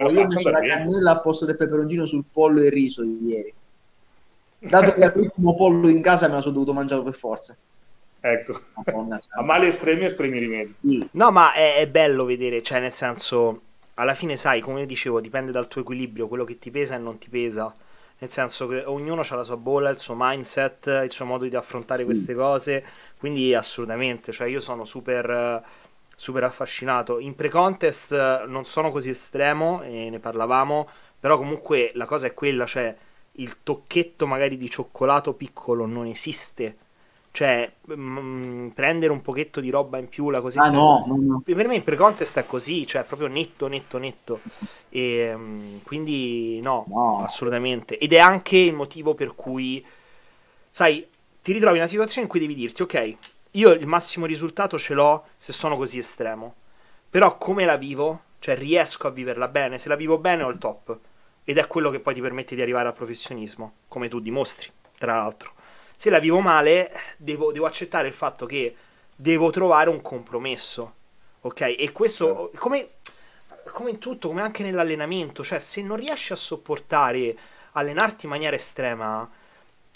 O io messo la cannella a posto del peperoncino sul pollo e il riso ieri. Dato che l'ultimo pollo in casa me la sono dovuto mangiare per forza. Ecco, Madonna, a mali estremi estremi rimedi. Sì. No, ma è, è bello vedere, cioè nel senso, alla fine sai, come dicevo, dipende dal tuo equilibrio, quello che ti pesa e non ti pesa. Nel senso che ognuno ha la sua bolla, il suo mindset, il suo modo di affrontare sì. queste cose, quindi assolutamente, cioè io sono super... super affascinato. In pre-contest non sono così estremo, e ne parlavamo, però comunque la cosa è quella, cioè il tocchetto magari di cioccolato piccolo non esiste, cioè mh, prendere un pochetto di roba in più, la cosetta. Ah, no, no, no. Per me in pre-contest è così, cioè proprio netto, netto, netto, e mh, quindi no, no, assolutamente. Ed è anche il motivo per cui, sai, ti ritrovi in una situazione in cui devi dirti, ok, io il massimo risultato ce l'ho se sono così estremo, però come la vivo? Cioè riesco a viverla bene? Se la vivo bene ho il top, ed è quello che poi ti permette di arrivare al professionismo, come tu dimostri, tra l'altro. Se la vivo male devo, devo accettare il fatto che devo trovare un compromesso, ok? E questo come, come in tutto, come anche nell'allenamento, cioè se non riesci a sopportare allenarti in maniera estrema,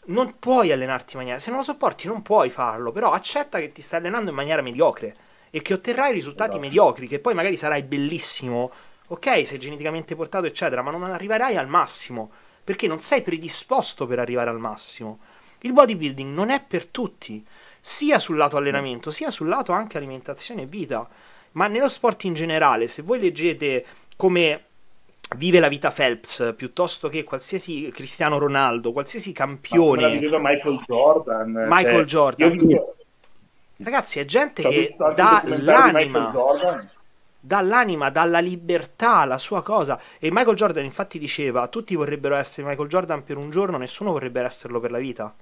non puoi allenarti in maniera... Se non lo sopporti non puoi farlo, però accetta che ti stai allenando in maniera mediocre e che otterrai risultati allora. mediocri, che poi magari sarai bellissimo, ok, sei geneticamente portato eccetera, ma non arriverai al massimo, perché non sei predisposto per arrivare al massimo. Il bodybuilding non è per tutti, sia sul lato allenamento, sia sul lato anche alimentazione e vita, ma nello sport in generale. Se voi leggete come... vive la vita Phelps, piuttosto che qualsiasi Cristiano Ronaldo, qualsiasi campione. Ma la viveva Michael Jordan. Michael cioè, Jordan. Io... Ragazzi, è gente cioè, che dà l'anima, dà l'anima, dà la libertà, la sua cosa. E Michael Jordan infatti diceva, tutti vorrebbero essere Michael Jordan per un giorno, nessuno vorrebbe esserlo per la vita.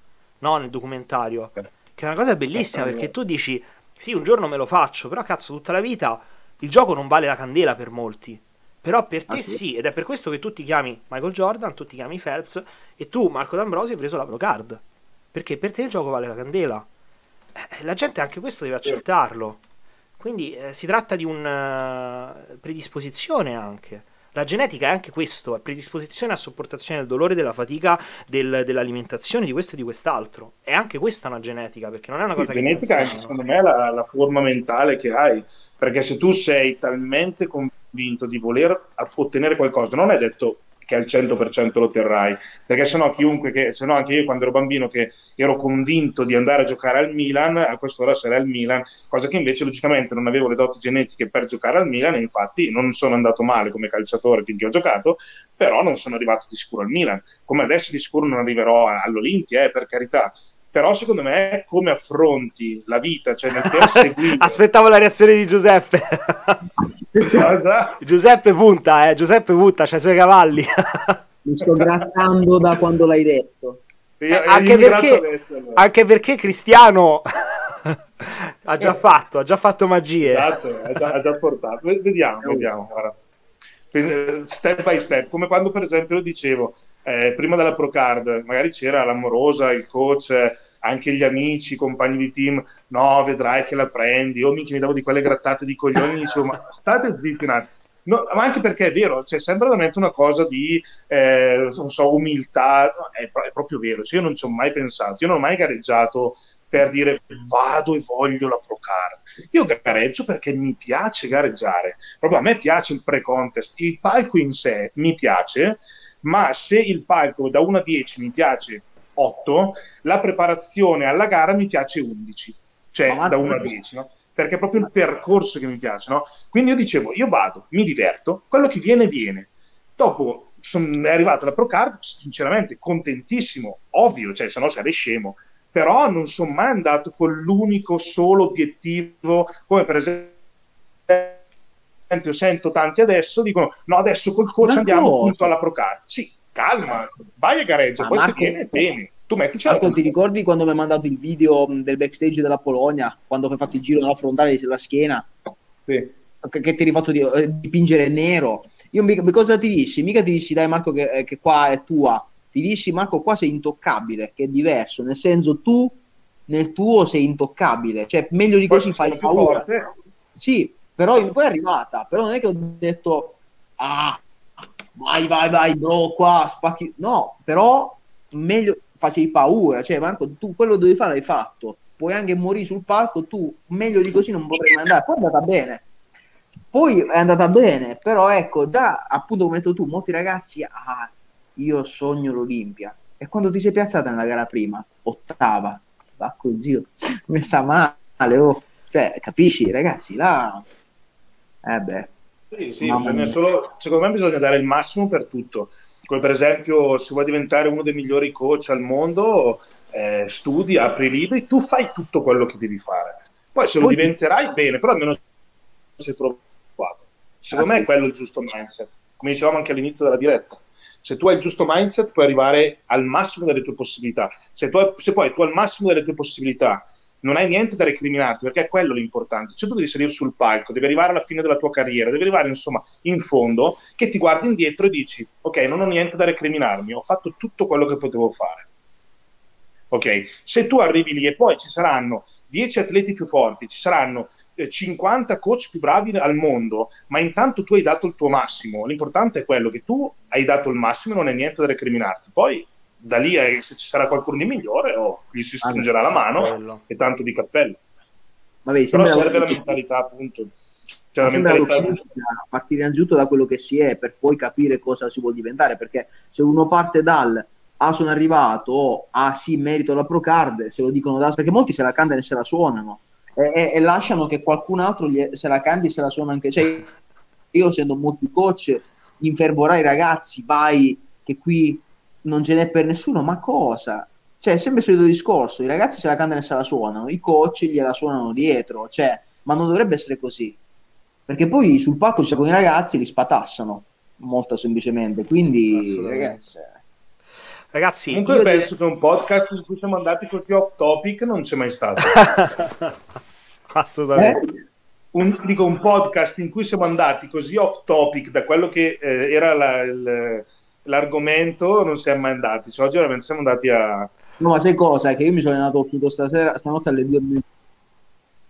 No, nel documentario. Okay. Che è una cosa bellissima, okay. perché tu dici, sì, un giorno me lo faccio, però cazzo, tutta la vita il gioco non vale la candela per molti. Però per te ah, sì. sì, ed è per questo che tu ti chiami Michael Jordan, tu ti chiami Phelps, e tu, Marco D'Ambrosio, hai preso la Pro Card. Perché per te il gioco vale la candela. Eh, la gente anche questo deve accettarlo. Quindi eh, si tratta di una predisposizione anche. La genetica è anche questo, è predisposizione a sopportazione del dolore, della fatica, del, dell'alimentazione, di questo e di quest'altro. È anche questa una genetica, perché non è una cosa sì, che... La genetica è, secondo me, la, la forma mentale che hai. Perché se tu sei talmente... vinto di voler ottenere qualcosa, non è detto che al cento per cento lo otterrai, perché sennò chiunque che, sennò anche io quando ero bambino che ero convinto di andare a giocare al Milan, a quest'ora sarei al Milan, cosa che invece logicamente non avevo le doti genetiche per giocare al Milan, e infatti non sono andato male come calciatore finché ho giocato, però non sono arrivato di sicuro al Milan, come adesso di sicuro non arriverò all'Olimpia, eh, per carità. Però secondo me è come affronti la vita, cioè nel perseguire. Aspettavo la reazione di Giuseppe. Cosa? Giuseppe punta, eh, Giuseppe punta, c'ha i suoi cavalli. Mi sto grattando da quando l'hai detto. Io, eh, anche, perché, adesso, allora. anche perché Cristiano ha già fatto, ha già fatto magie. Esatto, ha già, ha già portato. Vediamo, vediamo. Guarda. Step by step, come quando per esempio dicevo, eh, prima della Procard, magari c'era l'amorosa, il coach, anche gli amici, i compagni di team, no, vedrai che la prendi, o minchia mi davo di quelle grattate di coglioni, insomma, state zitti un attimo. No, ma anche perché è vero, cioè, sembra veramente una cosa di eh, non so, umiltà, no, è, è proprio vero, cioè, io non ci ho mai pensato, io non ho mai gareggiato per dire vado e voglio la Procar, io gareggio perché mi piace gareggiare, proprio a me piace il pre-contest, il palco in sé mi piace, ma se il palco da uno a dieci mi piace otto, la preparazione alla gara mi piace undici, cioè da uno a dieci, no? Perché è proprio il percorso che mi piace, no? Quindi io dicevo, io vado, mi diverto, quello che viene, viene. Dopo son, è arrivata la Procard, sinceramente contentissimo, ovvio, cioè se no sarei scemo, però non sono mai andato con l'unico solo obiettivo, come per esempio sento tanti adesso, dicono, no adesso col coach Marco, andiamo appunto alla Procard. Sì, calma, vai a gareggio, poi Marco, se viene, bene. Tu mettici Marco, ti ricordi quando mi hai mandato il video del backstage della Polonia, quando hai fatto il giro della frontale della schiena, sì, che ti eri fatto dipingere nero? Io mica, cosa ti dissi? Mica ti dissi dai Marco che, che qua è tua, ti dissi Marco qua sei intoccabile, che è diverso, nel senso tu nel tuo sei intoccabile, cioè meglio di così fai paura. Sì, però poi è arrivata, però non è che ho detto ah vai vai vai bro qua spacchi, no, però meglio facevi paura, cioè Marco tu quello dovevi fare l'hai fatto, puoi anche morire sul palco, tu meglio di così non potrei mai andare. Poi è andata bene, poi è andata bene, però ecco già appunto come hai detto tu, molti ragazzi ah io sogno l'Olimpia, e quando ti sei piazzata nella gara prima ottava, va così messa male, oh cioè capisci ragazzi là eh beh sì, sì, bisogna solo, secondo me bisogna dare il massimo per tutto. Come per esempio, se vuoi diventare uno dei migliori coach al mondo, eh, studi, apri libri, tu fai tutto quello che devi fare. Poi se lo Poi... diventerai, bene, però almeno sei trovato. Secondo ah, me sì. È quello il giusto mindset. Come dicevamo anche all'inizio della diretta. Se tu hai il giusto mindset, puoi arrivare al massimo delle tue possibilità. Se, tu hai, se poi tu al massimo delle tue possibilità non hai niente da recriminarti, perché è quello l'importante. Cioè tu devi salire sul palco, devi arrivare alla fine della tua carriera, devi arrivare insomma in fondo, che ti guardi indietro e dici ok, non ho niente da recriminarmi, ho fatto tutto quello che potevo fare. Ok, se tu arrivi lì e poi ci saranno dieci atleti più forti, ci saranno cinquanta coach più bravi al mondo, ma intanto tu hai dato il tuo massimo, l'importante è quello che tu hai dato il massimo e non hai niente da recriminarti. Poi da lì se ci sarà qualcuno di migliore oh, gli si stringerà ah, la mano bello. E tanto di cappello. Vabbè, però serve la mentalità appunto, cioè, la mentalità a partire innanzitutto da quello che si è per poi capire cosa si vuol diventare, perché se uno parte dal ah sono arrivato o ah sì merito la Procard, se lo dicono da, perché molti se la cantano e se la suonano e, e, e lasciano che qualcun altro gli, se la canti e se la suona anche, cioè, io essendo molti coach infervorai i ragazzi vai che qui non ce n'è per nessuno, ma cosa? Cioè, è sempre il solito discorso, i ragazzi se la cantano e se la suonano, i coach gliela suonano dietro, cioè, ma non dovrebbe essere così, perché poi sul palco cioè, con i ragazzi li spatassano, molto semplicemente, quindi ragazzi... Ragazzi, comunque io penso dire... che un podcast in cui siamo andati così off topic non c'è mai stato. Assolutamente. Eh? Un, dico, un podcast in cui siamo andati così off topic da quello che eh, era la... Il, l'argomento non siamo mai andati, cioè, oggi veramente siamo andati a no ma sai cosa? È che io mi sono allenato finito stasera stanotte alle due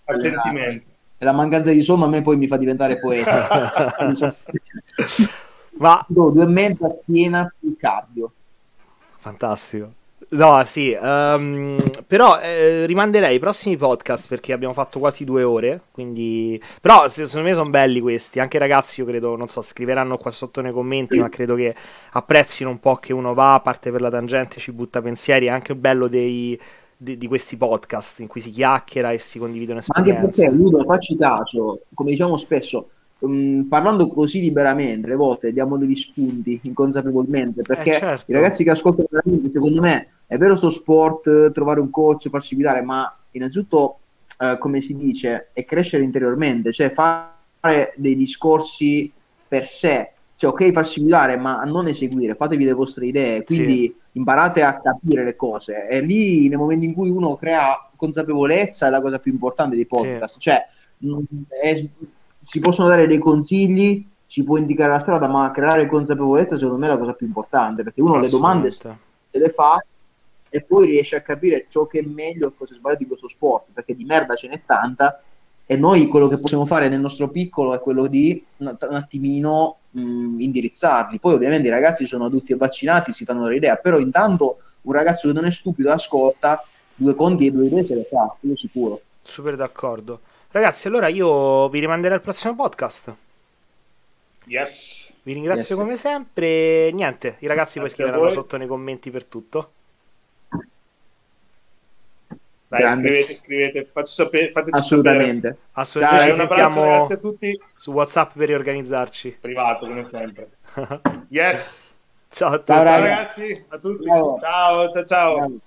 e la mancanza di sonno a me poi mi fa diventare poeta. Ma no, due e mezza piena più cardio fantastico. No, sì, um, però eh, rimanderei i prossimi podcast perché abbiamo fatto quasi due ore, quindi... Però secondo me sono belli questi, anche ragazzi io credo, non so, scriveranno qua sotto nei commenti, ma credo che apprezzino un po' che uno va, parte per la tangente, ci butta pensieri, è anche bello dei, de, di questi podcast in cui si chiacchiera e si condividono esperienze. Anche perché, Ludo, facci caso, come diciamo spesso... Um, parlando così liberamente le volte diamo degli spunti inconsapevolmente perché eh certo. I ragazzi che ascoltano secondo me è vero sto sport trovare un coach, farsi guidare, ma innanzitutto eh, come si dice è crescere interiormente, cioè fare dei discorsi per sé, cioè ok farsi guidare ma non eseguire, fatevi le vostre idee, quindi sì. Imparate a capire le cose e lì nel momento in cui uno crea consapevolezza è la cosa più importante dei podcast, sì. Cioè è, si possono dare dei consigli, si può indicare la strada, ma creare consapevolezza secondo me è la cosa più importante, perché uno le domande se le fa e poi riesce a capire ciò che è meglio e cosa è sbagliato di questo sport, perché di merda ce n'è tanta e noi quello che possiamo fare nel nostro piccolo è quello di un attimino mh, indirizzarli. Poi ovviamente i ragazzi sono adulti e vaccinati, si fanno l'idea, però intanto un ragazzo che non è stupido ascolta, due conti e due idee se le fa, sono sicuro. Super d'accordo. Ragazzi, allora io vi rimanderò al prossimo podcast. Yes. Vi ringrazio yes. come sempre. Niente, i ragazzi poi scriveranno sotto nei commenti per tutto. Dai, scrivete, scrivete, faccio sapere, fateci assolutamente sapere. Assolutamente. Ciao, ci sentiamo, grazie a tutti su WhatsApp per riorganizzarci. Privato come sempre. Yes. Ciao a tutti. Ciao ragazzi, a tutti. Ciao ciao ciao. ciao.